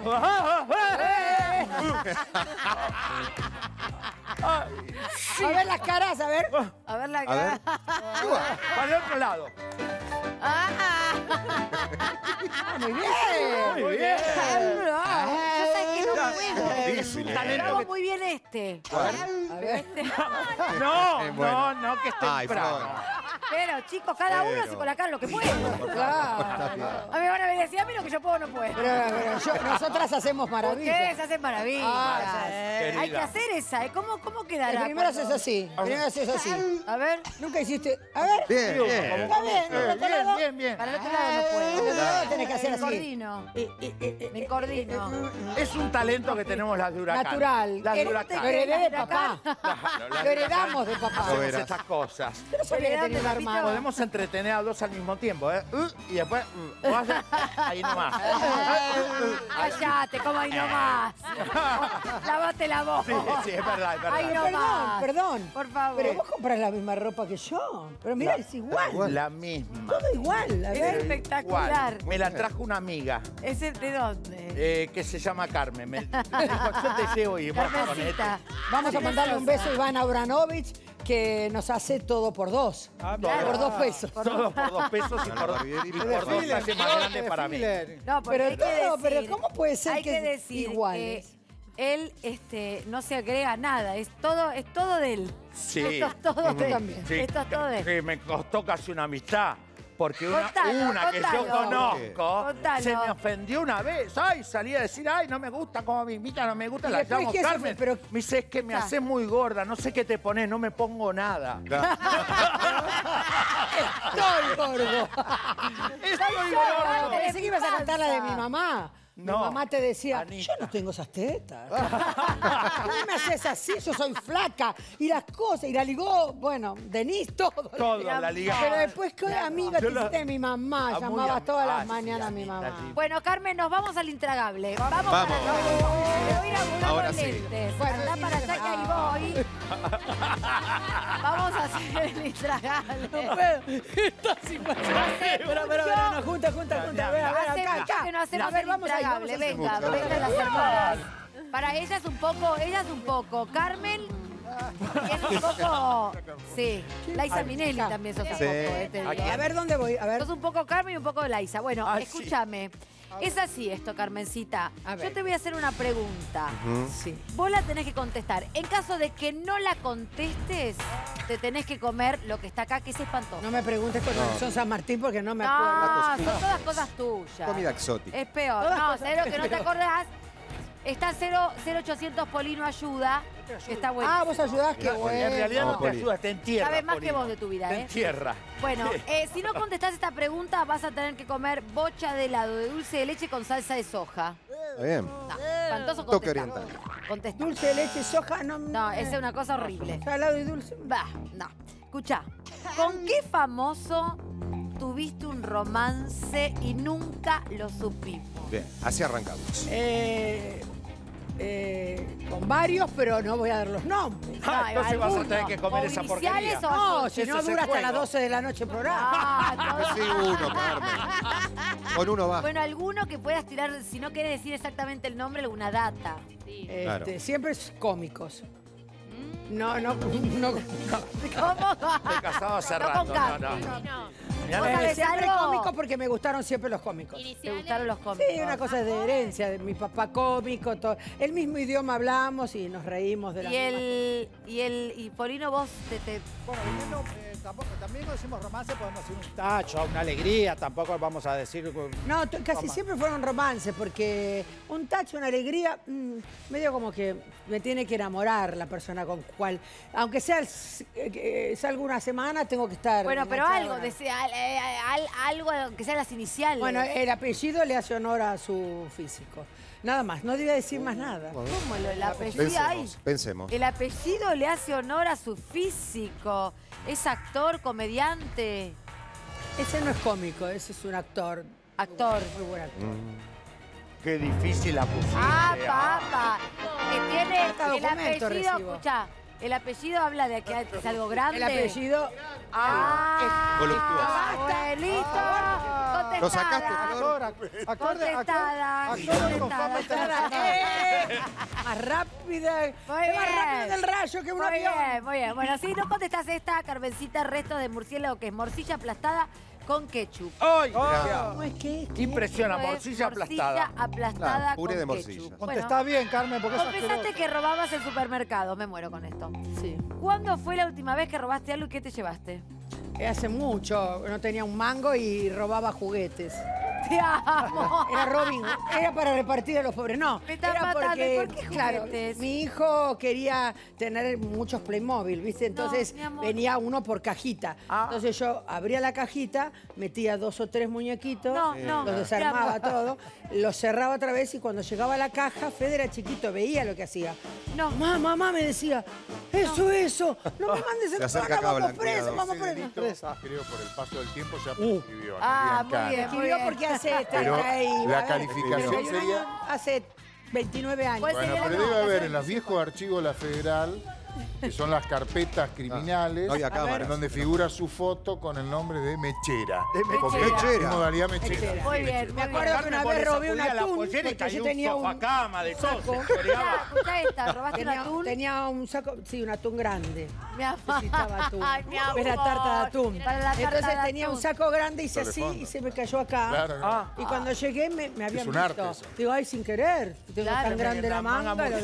ver las caras, a ver. A ver las caras. Para el otro lado. Ah, muy bien. Muy bien. Lo muy bien este. No, no, no, que esté bravo. Pero, chicos, cada pero... uno hace con la cara lo que puede. Claro. A mí van a decir, a mí lo que yo puedo no puedo. Pero, pero yo, nosotras hacemos maravillas. Ustedes hacen maravillas. Ah, eh. Hay que hacer esa. ¿Cómo, cómo quedará? El primero haces así. El primero haces así. A ver. Nunca hiciste... A ver. Bien, bien. Está bien, bien, bien, bien, bien, bien. Para el otro lado no puedo. Para el otro lado tenés que hacer así. Me coordino. Me coordino. Es un talento que tenemos las de Huracán. Natural. Las de Huracán. Lo heredé de papá. Lo heredamos de papá. Hacemos estas cosas. Pero eso viene de la... Podemos entretener a dos al mismo tiempo, ¿eh? Y después, vaya, ahí nomás. Cállate, como ahí nomás. Lávate la voz. Sí, sí, es verdad, es verdad. Ahí nomás. Perdón, perdón. Por favor. Pero vos compras la misma ropa que yo. Pero mira, es igual. La misma. Todo igual. A ver. Es espectacular. Igual. Me la trajo una amiga. ¿Es de dónde? Eh, que se llama Carmen. Me dijo, yo te llevo y vos con esto. Vamos a mandarle un beso a Iván Abranovich, que nos hace todo por dos. Ah, claro. Por dos pesos. Por todo dos. Por dos pesos y por, y por dos pesos más grande para mí. No, pero, hay todo, que decir, pero ¿cómo puede ser hay que, que decir iguales? Que él este, no se agrega nada, es todo, es todo de él. Sí. Esto es todo de él. También. Sí. Esto es todo de él. Que me costó casi una amistad. Porque una, contalo, una contalo, que yo conozco contalo. se me ofendió una vez. Ay, salí a decir, ay, no me gusta cómo me invitan, no me gusta, la llamo Carmen. Pero... Me dice, es que me haces muy gorda, no sé qué te pones, no me pongo nada. Estoy gordo. Estoy gordo. Pensé que ibas a cantar la de mi mamá. No, mi mamá te decía, Anita, yo no tengo esas tetas. ¿Qué me haces así? Yo soy flaca. Y las cosas, y la ligó, bueno, Denise, todo. Todo, la, la ligó. Pero después, ¿qué claro. amiga te hiciste de mi mamá? Llamabas todas las ah, mañanas sí, a mi mamá. Anita, sí. Bueno, Carmen, nos vamos al intragable. Vamos. Vamos. Para... Voy a ir a buscar ahora los sí. lentes. Bueno, andá para allá que ahí voy. Vamos a hacer el intragable. No puedo. Estás imaginable. Pero, pero, pero, no, junta, junta, junta. A ver, a ver, acá, acá. No hacemos a ver, vamos a Venga, venga, venga las hermanas. Para ellas un poco, ellas un poco. Carmen es un poco. Sí. Laiza Minelli también sos un poco. Este a ver dónde voy. A ver. Sos un poco Carmen y un poco Laiza. Bueno, ah, escúchame. Sí. Es así esto, Carmencita. Yo te voy a hacer una pregunta. Uh-huh. Sí. Vos la tenés que contestar. En caso de que no la contestes, te tenés que comer lo que está acá, que es espantoso. No me preguntes con no. son San Martín porque no me acuerdo. No, son todas cosas tuyas. Comida exótica. Es peor. Todas no, sé lo que no te acordás. Está cero ochocientos Polino ayuda. Que está bueno. Ah, vos ayudás, qué bueno. En realidad no te ayudas, te entierra. Sabes más que vos de tu vida, ¿eh? Te entierra. Bueno, eh, si no contestás esta pregunta, vas a tener que comer bocha de helado de dulce de leche con salsa de soja. Está bien. No, espantoso contestar. Contestar. Dulce de leche, soja, no... No, esa es una cosa horrible. Helado y dulce. Bah, no. Escuchá, ¿con qué famoso tuviste un romance y nunca lo supimos? Bien, así arrancamos. Eh... Eh, con varios, pero no voy a dar los nombres. Ah, entonces vas a tener que comer esa porquería. No, si no dura hasta las doce de la noche el programa. Ah, sí, uno, Carmen. Con uno va. Bueno, alguno que puedas tirar, si no quieres decir exactamente el nombre, alguna data. Sí. Este, claro. Siempre es cómicos. No, no, no. no. ¿Cómo? Te casaba hace rato. No, no, no. no. Eh, siempre cómico porque me gustaron siempre los cómicos. ¿Te gustaron los cómicos? Sí, una cosa es de herencia, de mi papá cómico, todo. El mismo idioma hablamos y nos reímos de la misma cosa. Y el, y Polino, vos te... te... Bueno, Polino, eh, tampoco, también nos decimos romance, podemos decir un tacho, una alegría, tampoco vamos a decir... No, casi siempre fueron romances porque un tacho, una alegría, mmm, medio como que me tiene que enamorar la persona con cual... Aunque sea, eh, salgo una semana, tengo que estar... Bueno, pero algo, desea... Eh, al, algo que sean las iniciales. Bueno, el apellido le hace honor a su físico. Nada más, no debía decir uh, más nada. Bueno. ¿Cómo lo, el apellido? Pensemos, ay, pensemos. El apellido le hace honor a su físico. Es actor, comediante. Ese no es cómico, ese es un actor. Actor. Muy buen actor. Mm. Qué difícil la pusiste. Ah, papá. Que tiene el apellido, recibo. Escuchá. El apellido habla de que es algo grande. El apellido... ¡Ah! ¡Voluptuoso! ¡Basta! ¡Lo sacaste! ¡Contestada! ¡Contestada! Más rápida. Es más rápido del rayo que un avión. Muy bien, muy bien. Bueno, si no contestás esta, Carmencita, resto de murciélago, que es morcilla aplastada con ketchup. ¡Ay! ¿Cómo es que es? Impresiona, morcilla aplastada. Morcilla aplastada con ketchup. Contestá bien, Carmen, porque eso es asqueroso. Pensaste que robabas el supermercado. Me muero con esto. Sí. ¿Cuándo fue la última vez que robaste algo y qué te llevaste? Hace mucho. No tenía un mango y robaba juguetes. ¡Te amo! Era Robin. Era para repartir a los pobres. No. Me estás matando. ¿Por qué juguetes? Claro, mi hijo quería tener muchos Playmobil, ¿viste? Entonces no, venía uno por cajita. Ah. Entonces yo abría la cajita, metía dos o tres muñequitos, no, no, los desarmaba todo, los cerraba otra vez y cuando llegaba a la caja, Fede era chiquito, veía lo que hacía. No. Mamá, mamá, me decía, eso, no. eso, no me mandes el acá, vamos preso, vamos preso. Creo por el paso del tiempo ya prescribió. Uh. Ah, muy bien, muy bien. Porque hace treinta y... La calificación sería... Hace veintinueve años. Bueno, pero debe haber en los viejos archivos de la Federal, que son las carpetas criminales, ah, no cámaras, en donde figura su foto con el nombre de Mechera. De Mechera. Mechera. Modalidad Mechera. Mechera. Muy bien. Mechera. Me acuerdo que una vez robé una atún. Yo tenía un sofacama de socio. Escuchá esta, robaste un atún. Tenía un saco, sí, un atún grande. Mi amor. Necesitaba atún. Ay, mi amor. Era tarta de atún. Para la tarta Entonces de tenía atún. Un saco grande, hice así y se me cayó acá. Claro, ah, y ah. cuando llegué me, me habían visto. Arte, digo, ay, sin querer. Tengo claro, tan grande la manga. Igual te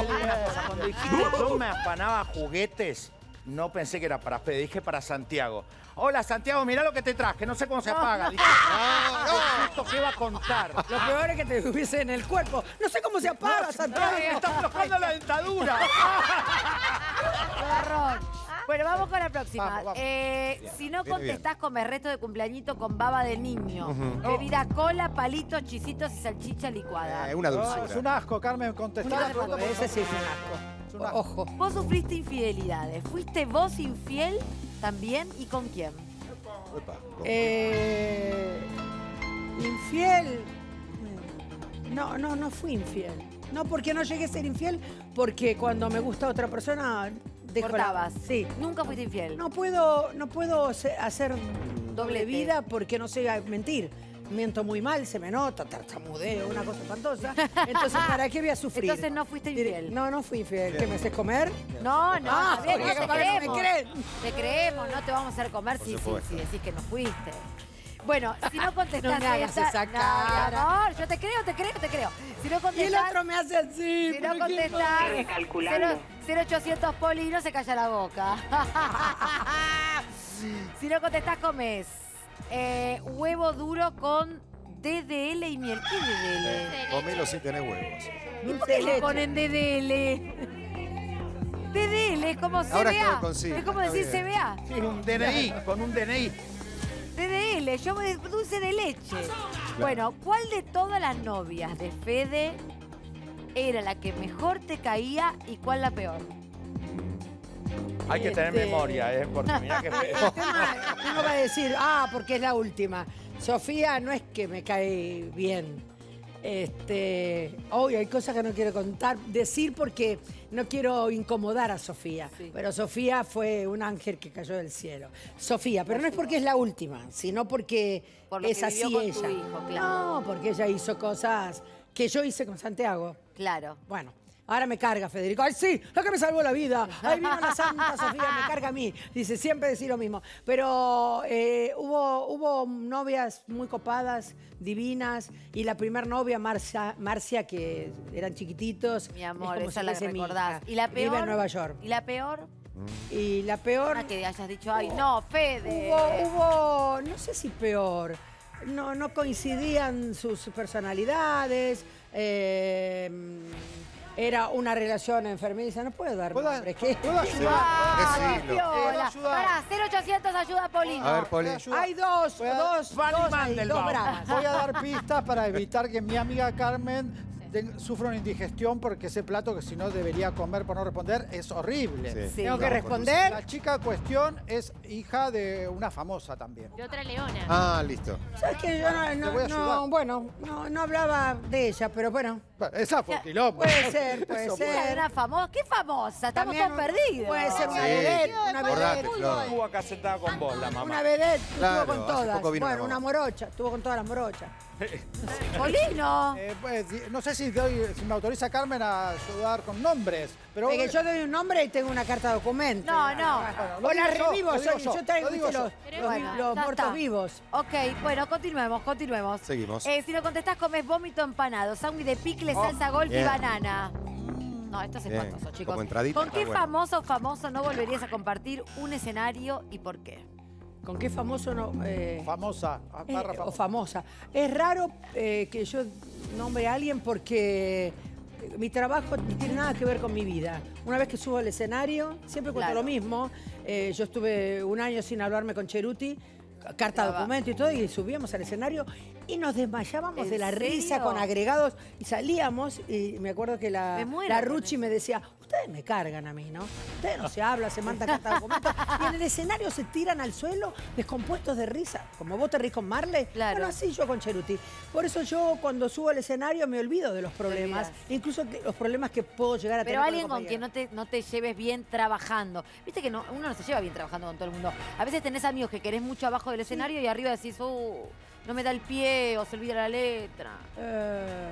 digo una cosa, cuando yo me afanaba juguetes, no pensé que era para Fede, dije para Santiago. Hola, Santiago, mirá lo que te traje, no sé cómo se apaga. Dije, no, no, ¿esto qué va a contar? Lo peor es que te tuviese en el cuerpo. No sé cómo se apaga, no, Santiago. No, me está aflojando la dentadura. Garrón. Bueno, vamos con la próxima. Vamos, vamos. Eh, bien, si no contestás, comes resto de cumpleañito con baba de niño. Uh-huh. Bebida cola, palitos, chisitos y salchicha licuada. Es eh, una dulzura. Oh, es un asco, Carmen, contestar. Ese sí es un asco. Es un asco. Ojo. Vos sufriste infidelidades. ¿Fuiste vos infiel también y con quién? Opa, con eh, infiel... No, no, no fui infiel. No, porque no llegué a ser infiel, porque cuando me gusta otra persona... Cortabas. Sí. Nunca fuiste infiel. No puedo, no puedo hacer doble vida porque no sé mentir. Miento muy mal, se me nota, tartamudeo, una cosa espantosa. Entonces, ¿para qué voy a sufrir? Entonces no fuiste infiel. No, no fui infiel. ¿Qué me haces comer? No, no, ah, bien, no, te creemos. Te creemos, no te vamos a hacer comer si, si, si decís que no fuiste. Bueno, si no contestás... No me hagas esa cara. No, mi amor, yo te creo, te creo, te creo. Si no contestás... Y el otro me hace así. Si no contestás... cero ochocientos Polino se calla la boca. Si no contestás, comes eh, huevo duro con D D L y miel. ¿Qué D D L? Comelo si tenés huevos. ¿Y por qué le ponen D D L? D D L es como C B A. Ahora es como decir C B A. Sí, un D N I, con un D N I. D D L, yo me dulce de leche. Bueno, ¿cuál de todas las novias de Fede era la que mejor te caía y cuál la peor? Hay que tener este... memoria, ¿eh? Porque mirá que feo. El tema, uno va a decir, ah, porque es la última. Sofía no es que me cae bien. Este, hoy hay cosas que no quiero contar, decir porque no quiero incomodar a Sofía, sí. Pero Sofía fue un ángel que cayó del cielo. Sofía, pero no es porque es la última, sino porque Por lo es que vivió así con ella. Tu hijo, claro. No, porque ella hizo cosas que yo hice con Santiago. Claro. Bueno. Ahora me carga, Federico. ¡Ay, sí! ¡Lo que me salvó la vida! ¡Ahí vino la Santa Sofía! Me carga a mí. Dice, siempre decir lo mismo. Pero eh, hubo, hubo novias muy copadas, divinas. Y la primer novia, Marcia, Marcia que eran chiquititos. Mi amor, es como esa si la que recordás. ¿Y la peor? Vive en Nueva York. ¿Y la peor? Y la peor... Una que hayas dicho, ¡ay, hubo, no, Fede! Hubo, hubo, no sé si peor. No, no coincidían sus personalidades. Eh... Era una relación enfermiza, no puedo dar nombre. ¿Qué? ¿Puedo ayudar? Decirlo. Pará, cero ochocientos ayuda a Polino. A ver, Polino. Hay dos, dos, dos, Mandelbaum. Voy a dar pistas para evitar que mi amiga Carmen sufra una indigestión porque ese plato que si no debería comer por no responder es horrible. Sí. ¿Tengo que responder? La chica cuestión es hija de una famosa también. De otra leona. Ah, listo. ¿Sabes que yo no, no, no, bueno, no, no hablaba de ella, pero bueno. Esa fue un quilombo. Puede ser, puede Eso ser. Puede. Una famosa. ¿Qué famosa? Estamos también todos un, perdidos. Puede ser una sí. vedette. Una vedette. Estuvo acá sentada con vos, la mamá. Una vedette, claro, estuvo con todas. Bueno, una, una morocha, estuvo con todas las morochas. Polino. Eh, pues, no sé si, doy, si me autoriza Carmen a ayudar con nombres. Pero es que yo doy un nombre y tengo una carta de documento. No, no. Bueno, o la revivo, yo, yo, yo, yo traigo lo los, yo. los, bueno, los muertos está. vivos. Ok, bueno, continuemos, continuemos. Seguimos. Eh, si no contestás, comes vómito empanado, sándwich de picle, oh, salsa golf y banana. No, esto es espantoso, chicos. ¿Con qué bueno. famoso o famoso no volverías a compartir un escenario y por qué? ¿Con qué famoso no...? Eh, famosa. Eh, famosa. O famosa. Es raro eh, que yo nombre a alguien porque mi trabajo no tiene nada que ver con mi vida. Una vez que subo al escenario, siempre cuento claro. lo mismo. Eh, yo estuve un año sin hablarme con Cheruti, carta de documento y todo, y subíamos al escenario y nos desmayábamos de la serio? risa con agregados y salíamos y me acuerdo que la, la Ruchi me decía, ustedes me cargan a mí, ¿no? Ustedes no se hablan, se mandan carta de documento y en el escenario se tiran al suelo descompuestos de risa, como vos te ríes con Marley, claro. bueno, así yo con Cheruti. Por eso yo cuando subo al escenario me olvido de los problemas, incluso los problemas que puedo llegar a Pero tener. Pero alguien con, con quien no te, no te lleves bien trabajando. Viste que no, uno no se lleva bien trabajando con todo el mundo. A veces tenés amigos que querés mucho abajo de el escenario sí. y arriba decís, oh, no me da el pie o se olvida la letra. Eh...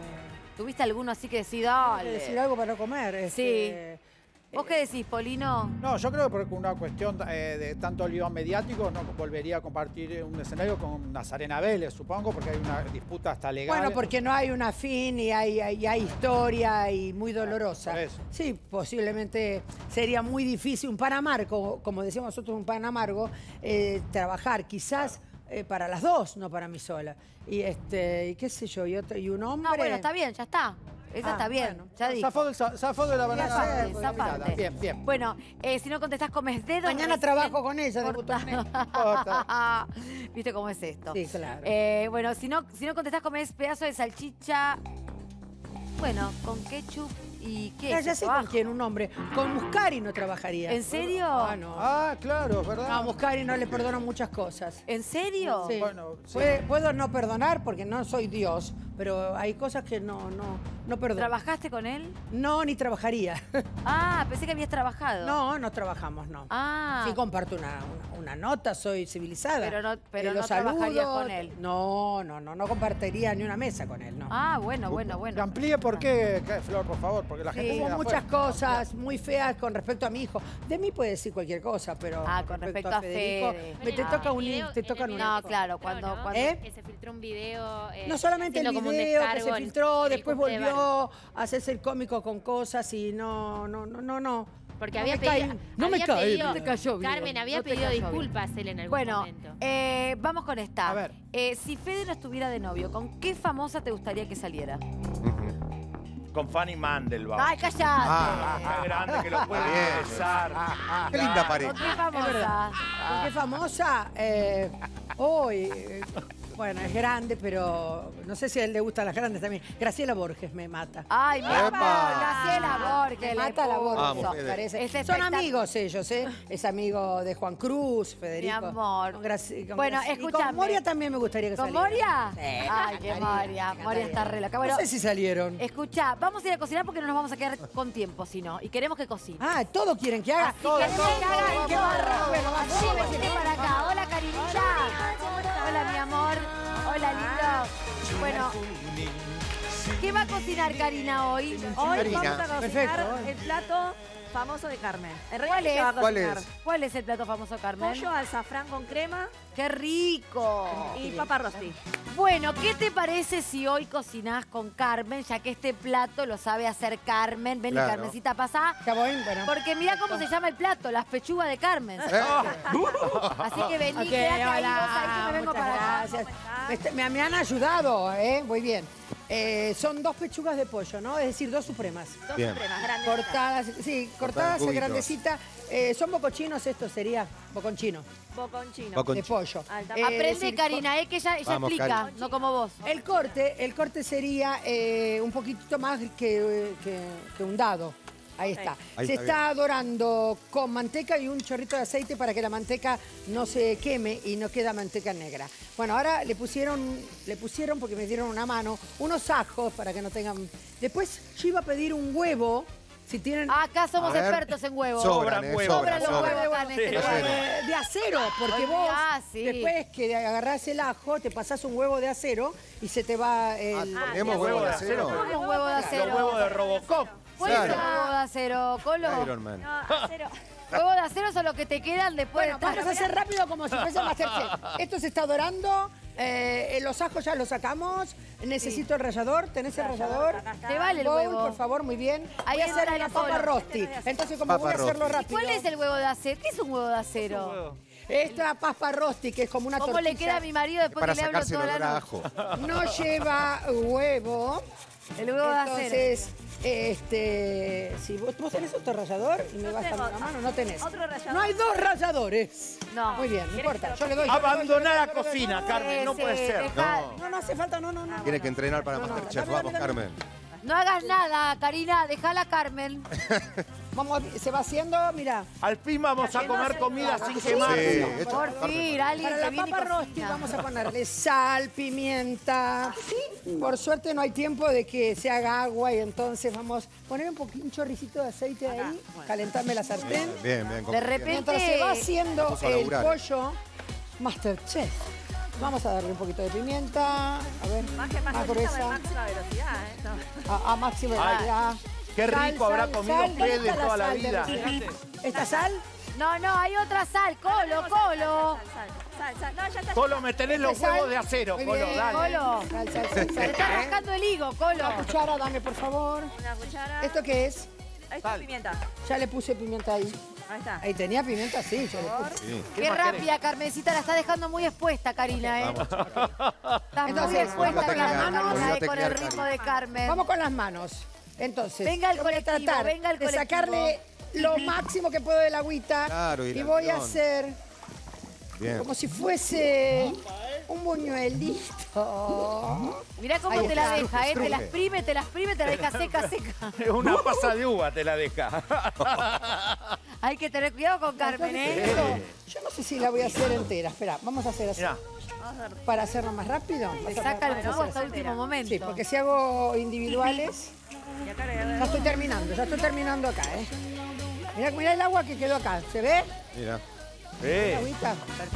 ¿Tuviste alguno así que decís, dale? Decir algo para no comer. Este... Sí. ¿Vos qué decís, Polino? No, yo creo que por una cuestión eh, de tanto lío mediático no volvería a compartir un escenario con Nazarena Vélez, supongo, porque hay una disputa hasta legal. Bueno, porque no hay un afín y hay, hay, hay historia y muy dolorosa. Ah, sí, posiblemente sería muy difícil, un pan amargo, como decíamos nosotros, un pan amargo, eh, trabajar quizás... Claro. Eh, para las dos, no para mí sola. Y este, y qué sé yo, y otro, y un hombre. No, bueno, está bien, ya está. Esa ah, está bien, bueno, ya dijo. Zafó de la banana. Zapate, bien, bien. Bueno, eh, si no contestás, comes dedo. Mañana trabajo con ella, de puta. ¿Viste cómo es esto? Sí, claro. Eh, bueno, si no, si no contestás, comes pedazo de salchicha. Bueno, con ketchup. ¿Y qué? Ya, ya sé con quién, un hombre. Con Muscari no trabajaría. ¿En serio? Ah, no. Ah, claro, ¿verdad? A no, Muscari no le perdono muchas cosas. ¿En serio? Sí. Bueno, sí. Puedo, puedo no perdonar porque no soy Dios, pero hay cosas que no, no, no perdono. ¿Trabajaste con él? No, ni trabajaría. Ah, pensé que habías trabajado. No, no trabajamos, no. Ah. Sí comparto una, una, una nota, soy civilizada. Pero no, pero eh, no trabajarías con él. No, no, no, no compartiría ni una mesa con él, no. Ah, bueno, bueno, bueno. Amplíe por qué, Flor, por favor. Porque la gente sí, hubo muchas fuera. cosas muy feas con respecto a mi hijo. De mí puede decir cualquier cosa, pero ah, con respecto, respecto a Federico, Fede. Me te toca un link, te tocan un No, claro, cuando, ¿no? cuando ¿Eh? que se filtró un video. Eh, no solamente el video que se filtró, después volvió a hacerse el cómico con cosas y no, no, no, no, no. Porque no había pedido, no me caí, no te cayó bien. Carmen había no pedido disculpas él en algún bueno, momento. Bueno, eh, vamos con esta. A ver. Eh, si Fede no estuviera de novio, ¿con qué famosa te gustaría que saliera? Con Fanny Mandelbaum. ¡Ay, callate! Ah, ah, ¡Qué grande que lo puede ah, besar! Ah, ah, ¡Qué linda pareja! ¿Con qué famosa? ¿Con qué famosa? Eh, hoy... Oh, eh, Bueno, es grande, pero no sé si a él le gustan las grandes también. Graciela Borges me mata. ¡Ay, me mata! Graciela Borges. Me mata la Borges. Vamos, parece. Es Son amigos ellos, ¿eh? Es amigo de Juan Cruz, Federico. Mi amor. Con con bueno, escúchame. Con Moria también me gustaría que salieran. ¿Con Moria? Sí. Ay, qué Moria. Moria está re loca. Bueno, no sé si salieron. Escuchá, vamos a ir a cocinar porque no nos vamos a quedar con tiempo, si no. Y queremos que cocine. Ah, todos quieren que haga. Todos, que haga. ¡Qué barra! Bueno, vente para acá. Hola, Carinilla. Hola, mi amor. Hola, lindo. Bueno, ¿qué va a cocinar Karina hoy? Hoy Karina. Vamos a cocinar Perfecto. el plato famoso de Carmen. En ¿Cuál, es? ¿Cuál es? ¿Cuál es el plato famoso, Carmen? Pollo alzafrán con crema. ¡Qué rico! Y papa rosti. Bueno, ¿qué te parece si hoy cocinás con Carmen? Ya que este plato lo sabe hacer Carmen. Ven, claro. Carmencita, pasá. Porque mirá cómo se llama el plato, las pechugas de Carmen. ¿Eh? Así que vení, okay, quedate ahí, ahí me vengo para acá. Me, me han ayudado, ¿eh? Muy bien. Eh, son dos pechugas de pollo, ¿no? Es decir, dos supremas. Dos bien. supremas, grandecitas. Cortadas, sí, cortadas, cortadas grandecitas. Eh, ¿Son bocochinos estos? Sería boconchino. Boconchino. Boconchino. De pollo. Eh, Aprende, decir, Karina, eh, que ella, ella vamos, explica, Karina. no como vos. El corte, el corte sería eh, un poquitito más que, que, que un dado. Ahí okay. está. Ahí se está, está dorando con manteca y un chorrito de aceite para que la manteca no se queme y no queda manteca negra. Bueno, ahora le pusieron, le pusieron porque me dieron una mano, unos ajos para que no tengan... Después yo iba a pedir un huevo, si tienen... Acá somos ver, expertos en huevos. Sobran, eh, huevos. Sobran, sobran los sobran. huevos acá en este sí. lugar. De acero, porque vos ah, sí. después que agarrás el ajo, te pasás un huevo de acero y se te va el... Ah, ¿tenemos huevo de acero? Tenemos un huevo de acero. Los huevos de Robocop. ¿Cuál es el huevo de acero, Colo? Iron Man. No, acero. Huevos de acero son los que te quedan después. Bueno, vamos a hacer rápido como si fuese Masterchef. Esto se está dorando. Eh, los ajos ya los sacamos. Necesito sí. el rallador. ¿Tenés el rallador? Te vale el huevo. Por favor, muy bien. Ahí voy a hacer la papa rosti. Entonces, como voy a hacerlo rápido. ¿Cuál es el huevo de acero? ¿Qué es un huevo de acero? Esta papa rosti, que es como una tortilla. ¿Cómo le queda a mi marido después que le hablo todo el ajo? No lleva huevo. El huevo de acero. Entonces... Este, si vos, vos tenés otro rallador y me vas a dar una mano, no tenés. Otro rallador. No hay dos ralladores. No. Muy bien, no importa. Yo le doy. Abandoná la cocina, no, Carmen, no puede ser. No. no, no hace falta, no, no, no. Tiene que entrenar para no, Masterchef. No, vamos, dame, dame, Carmen. No hagas nada, Karina, déjala, Carmen. Vamos, se va haciendo, mira. Al fin vamos a comer comida sin quemar. Por fin, alguien que viene y cocina. Para la papa rosti vamos a ponerle sal, pimienta. Por suerte no hay tiempo de que se haga agua y entonces vamos a poner un poquito, un chorricito de aceite Acá, ahí, bueno. calentarme la sartén. Bien, bien, bien. De repente, mientras se va haciendo el pollo, Masterchef. Vamos a darle un poquito de pimienta. A ver, más que más, más gruesa. Máxima velocidad, ¿eh? No. A, a máxima velocidad. Qué rico sal, habrá sal, comido Fede toda la, la vida. ¿Esta sal? No, no, hay otra sal. Colo, no, Colo. Sal, sal, sal, sal, sal. No, ya está. Colo, me tenés los sal? huevos de acero. Muy Colo, bien. dale. Colo. Sal, sal, sal, sal. Te está rascando el higo, Colo. Una cuchara, dame, por favor. Una cuchara. ¿Esto qué es? Esto es pimienta. Ya le puse pimienta ahí. Ahí está. Ahí tenía pimienta, sí. sí. Qué, Qué rápida, Carmencita, la está dejando muy expuesta, Karina, ¿eh? Vamos. Está Entonces, muy expuesta con las manos con el ritmo de Carmen. Vamos con las manos. Entonces, venga el colectivo, voy a tratar venga el colectivo. de sacarle lo máximo que puedo de la agüita. Claro, y, y voy a hacer Bien. como si fuese un buñuelito. Mirá cómo Ahí te está. la deja, ¿eh? Te la exprime, te la exprime, te la deja seca, seca. Una pasa de uva te la deja. Hay que tener cuidado con Carmen, ¿eh? Yo no sé si la voy a hacer entera. Espera, vamos a hacer así. Mirá. Para hacerlo más rápido. Te saca el jugo hasta el último momento. Sí, porque si hago individuales... Ya estoy terminando, ya estoy terminando acá, ¿eh? Mirá, mirá el agua que quedó acá, ¿se ve? Mirá. Sí.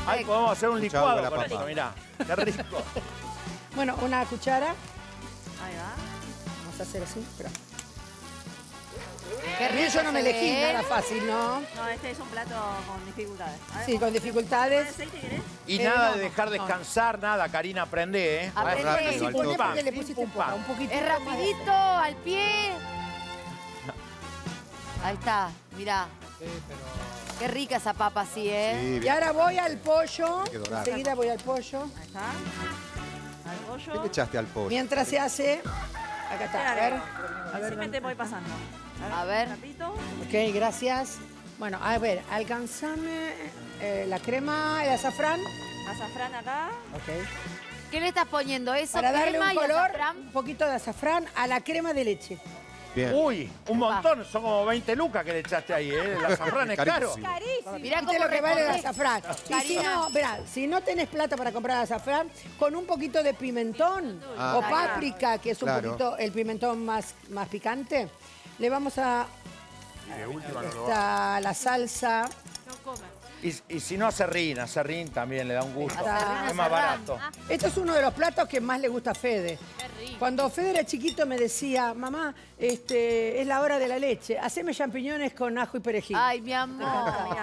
Ahí podemos hacer un licuado la con esto, mirá. Qué rico. Bueno, una cuchara. Ahí va. Vamos a hacer así, espera. Qué rico. Yo no me elegí nada fácil, ¿no? No, este es un plato con dificultades. Ver, sí, con dificultades. Y eh, nada no, de dejar descansar, no. nada, Karina, aprende, ¿eh? Aprende. Si ponés porque le pusiste un poco, un poquito. Es rapidito, al pie. Ahí está, mirá. Sí, pero... Qué rica esa papa, sí, ¿eh? Sí, y ahora voy al pollo. Enseguida voy al pollo. Ahí está. Al pollo. ¿Qué le echaste al pollo? Mientras se hace... Acá está, a ver. A ver, sí, te voy pasando. A ver. Ok, gracias. Bueno, a ver, alcanzame eh, la crema, el azafrán. Azafrán acá. Ok. ¿Qué le estás poniendo? Eso, para darle un color, un poquito de azafrán a la crema de leche. Bien. Uy, un montón, son como veinte lucas que le echaste ahí, ¿eh? El azafrán es caro. Carísimo. Carísimo. Mirá cómo lo que vale el azafrán. Y si no, mirá, si no tenés plata para comprar azafrán, con un poquito de pimentón ah, o claro. páprica, que es un claro. poquito el pimentón más, más picante, le vamos a... Y de última no lo va. La salsa... No comas. Y, y si no, serrín, serrín también le da un gusto. Es más barato. Esto es uno de los platos que más le gusta a Fede. Cuando Fede era chiquito me decía, mamá, este, es la hora de la leche, haceme champiñones con ajo y perejil. Ay, mi amor.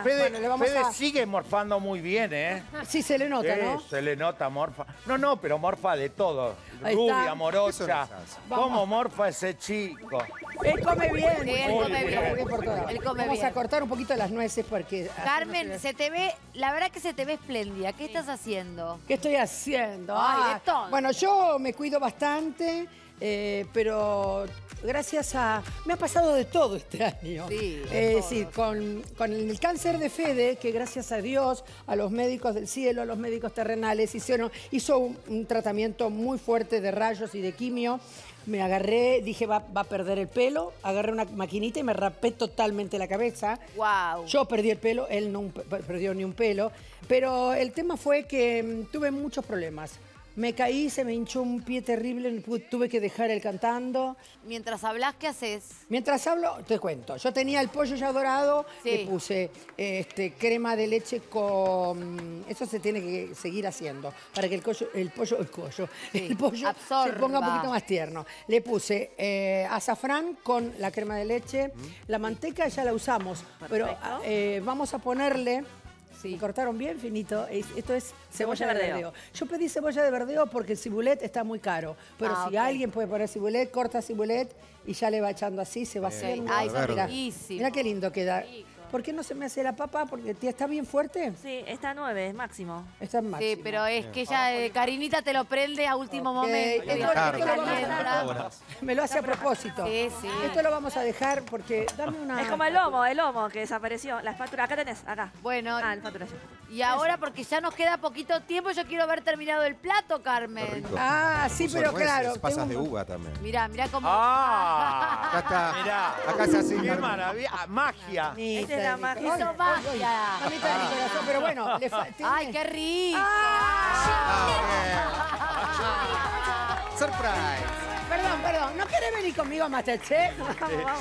Fede, bueno, le vamos Fede a... sigue morfando muy bien, ¿eh? Sí, se le nota, sí, ¿no? Se le nota, morfa. No, no, pero morfa de todo. Ahí Rubia, está. Morocha. No ¿Cómo morfa ese chico? Él come bien. Sí, él come bien. bien. Por todo. Él come vamos bien. a cortar un poquito las nueces porque... Carmen, se te ve, la verdad que se te ve espléndida. ¿Qué sí. estás haciendo? ¿Qué estoy haciendo? Ay, ah, bueno, yo me cuido bastante, eh, pero gracias a... Me ha pasado de todo este año. Sí, eh, sí con, con el cáncer de Fede, que gracias a Dios, a los médicos del cielo, a los médicos terrenales, hicieron, hizo un, un tratamiento muy fuerte de rayos y de quimio. Me agarré, dije, va, va a perder el pelo. Agarré una maquinita y me rapé totalmente la cabeza. Wow. Yo perdí el pelo, él no perdió ni un pelo. Pero el tema fue que tuve muchos problemas. Me caí, se me hinchó un pie terrible, tuve que dejar el cantando. Mientras hablas, ¿qué haces? Mientras hablo, te cuento. Yo tenía el pollo ya dorado, sí. le puse este, crema de leche con... Eso se tiene que seguir haciendo para que el collo, el pollo, el collo, sí. el pollo Absorba. se ponga un poquito más tierno. Le puse eh, azafrán con la crema de leche. Mm. La manteca ya la usamos, Perfecto. pero eh, vamos a ponerle... Sí. Cortaron bien finito. Esto es cebolla, cebolla de verdeo. verdeo. Yo pedí cebolla de verdeo porque el cibulet está muy caro. Pero ah, si okay. alguien puede poner cibulet, corta cibulet y ya le va echando así, se va okay. haciendo. Ay, mirá, mirá qué lindo queda. Rico. ¿Por qué no se me hace la papa? Porque tía, está bien fuerte. Sí, está nueve, es máximo. Está en máximo. Sí, pero es que ya eh, Karinita te lo prende a último okay. momento. Esto, claro. esto lo a, me lo hace a propósito. Sí, sí. Esto lo vamos a dejar porque... Dame una es como el lomo, el lomo que desapareció. La espátula, acá tenés, acá. Bueno. Ah, la espátula ya. Y ahora, porque ya nos queda poquito tiempo, yo quiero haber terminado el plato, Carmen. Ah, sí, pero claro. Pasas de uva también. Mirá, mirá cómo... Ah, acá está. Mirá. Acá se hace... Qué maravilla, magia. La magia. Eso magia. Mamita de mi corazón, pero bueno. Le ¡Ay, qué rico! Ah, okay. Surprise. Perdón, perdón. ¿No querés venir conmigo a Masterchef?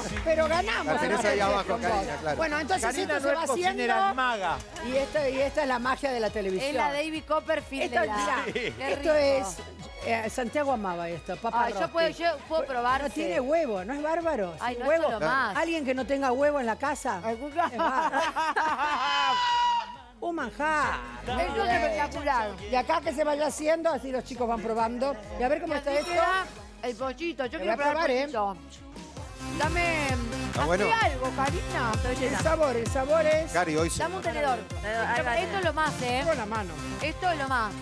Sí. Pero ganamos. La tenés ahí abajo, Karina, claro. Bueno, entonces Karina esto no se va haciendo. Maga. Y, esta, y esta es la magia de la televisión. Es la David Copperfield. Esto, de la... sí. esto es... Eh, Santiago amaba esto, papá. Yo puedo, yo puedo probar. No tiene huevo, ¿no es bárbaro? Ay, no huevo. Más. Alguien que no tenga huevo en la casa. Un manjar. Esto es espectacular. Y acá que se vaya haciendo, así los chicos van probando. Y a ver cómo está esto. El pollito, yo quiero probar el pollito. Dame algo, Karina. El sabor, el sabor es... Cari, hoy sí. Dame un tenedor. Esto es lo más, ¿eh? Con la mano. Esto es lo más.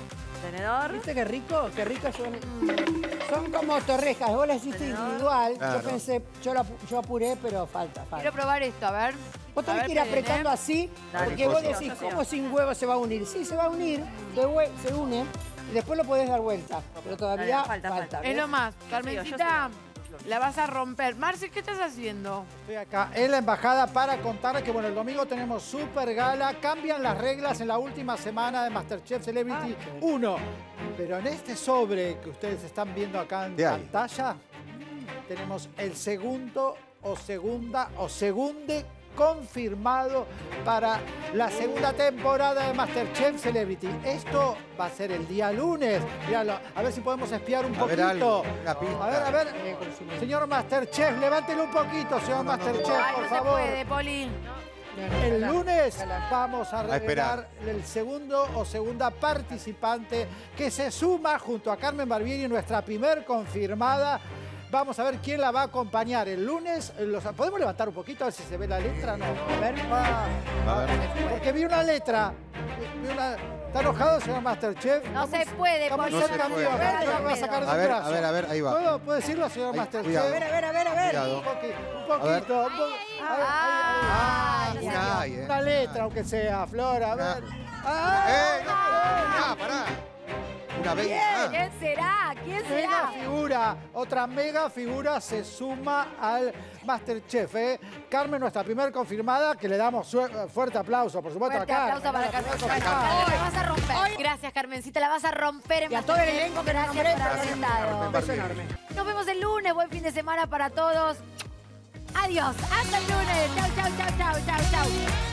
Tenedor. ¿Viste qué rico? Qué rico son. Son como torrejas. Vos las hiciste tenedor. individual. Claro. Yo pensé, yo, la, yo apuré, pero falta, falta. Quiero probar esto, a ver. Vos tenés que ir apretando eh. así, Dale, porque vos decís, no, no, ¿cómo no. sin huevo se va a unir? Sí, se va a unir, se, se une, y después lo podés dar vuelta. Pero todavía Dale, falta. falta, falta. Es lo más. Carmencita, la vas a romper. Marcia, ¿qué estás haciendo? Estoy acá en la embajada para contar que, bueno, el domingo tenemos super gala. Cambian las reglas en la última semana de Masterchef Celebrity ah, uno. Pero en este sobre que ustedes están viendo acá en Diario. pantalla, tenemos el segundo o segunda o segunde confirmado para la segunda temporada de Masterchef Celebrity. Esto va a ser el día lunes. Míralo, a ver si podemos espiar un a poquito. Ver algo, una pista. A ver, a ver. Señor Masterchef, levántelo un poquito, señor no, no, Masterchef, no, no. por Ay, no favor. Se puede, Polín. El lunes vamos a revelar el segundo o segunda participante que se suma junto a Carmen Barbieri, nuestra primer confirmada. Vamos a ver quién la va a acompañar el lunes. Los... ¿Podemos levantar un poquito a ver si se ve la letra? No. A ver. Ah, a ver. Porque vi una letra. Vi una... ¿Está enojado, señor Masterchef? No se puede. Vamos no se puede. A ver, a, ver, a, ver, a ver, a ver, ahí va. ¿Puedo, ¿puedo decirlo, señor ahí, Masterchef? Cuidado. A ver, a ver, a ver, a ver. Un poquito. Un poquito. Una letra, aunque sea, Flor. A ver. ¡Ah! venga, venga. ¿Quién será? ¿Quién será? Mega figura, otra mega figura se suma al Masterchef, ¿eh? Carmen, nuestra primera confirmada, que le damos fuerte aplauso, por supuesto, fuerte a Carmen. Fuerte aplauso para Carmen. La vas a romper. Gracias, Carmencita, la vas a romper. Y a todo el elenco que nos nombré. Nos vemos el lunes, buen fin de semana para todos. Adiós, hasta el lunes. Chau, chau, chau, chau, chau, chau.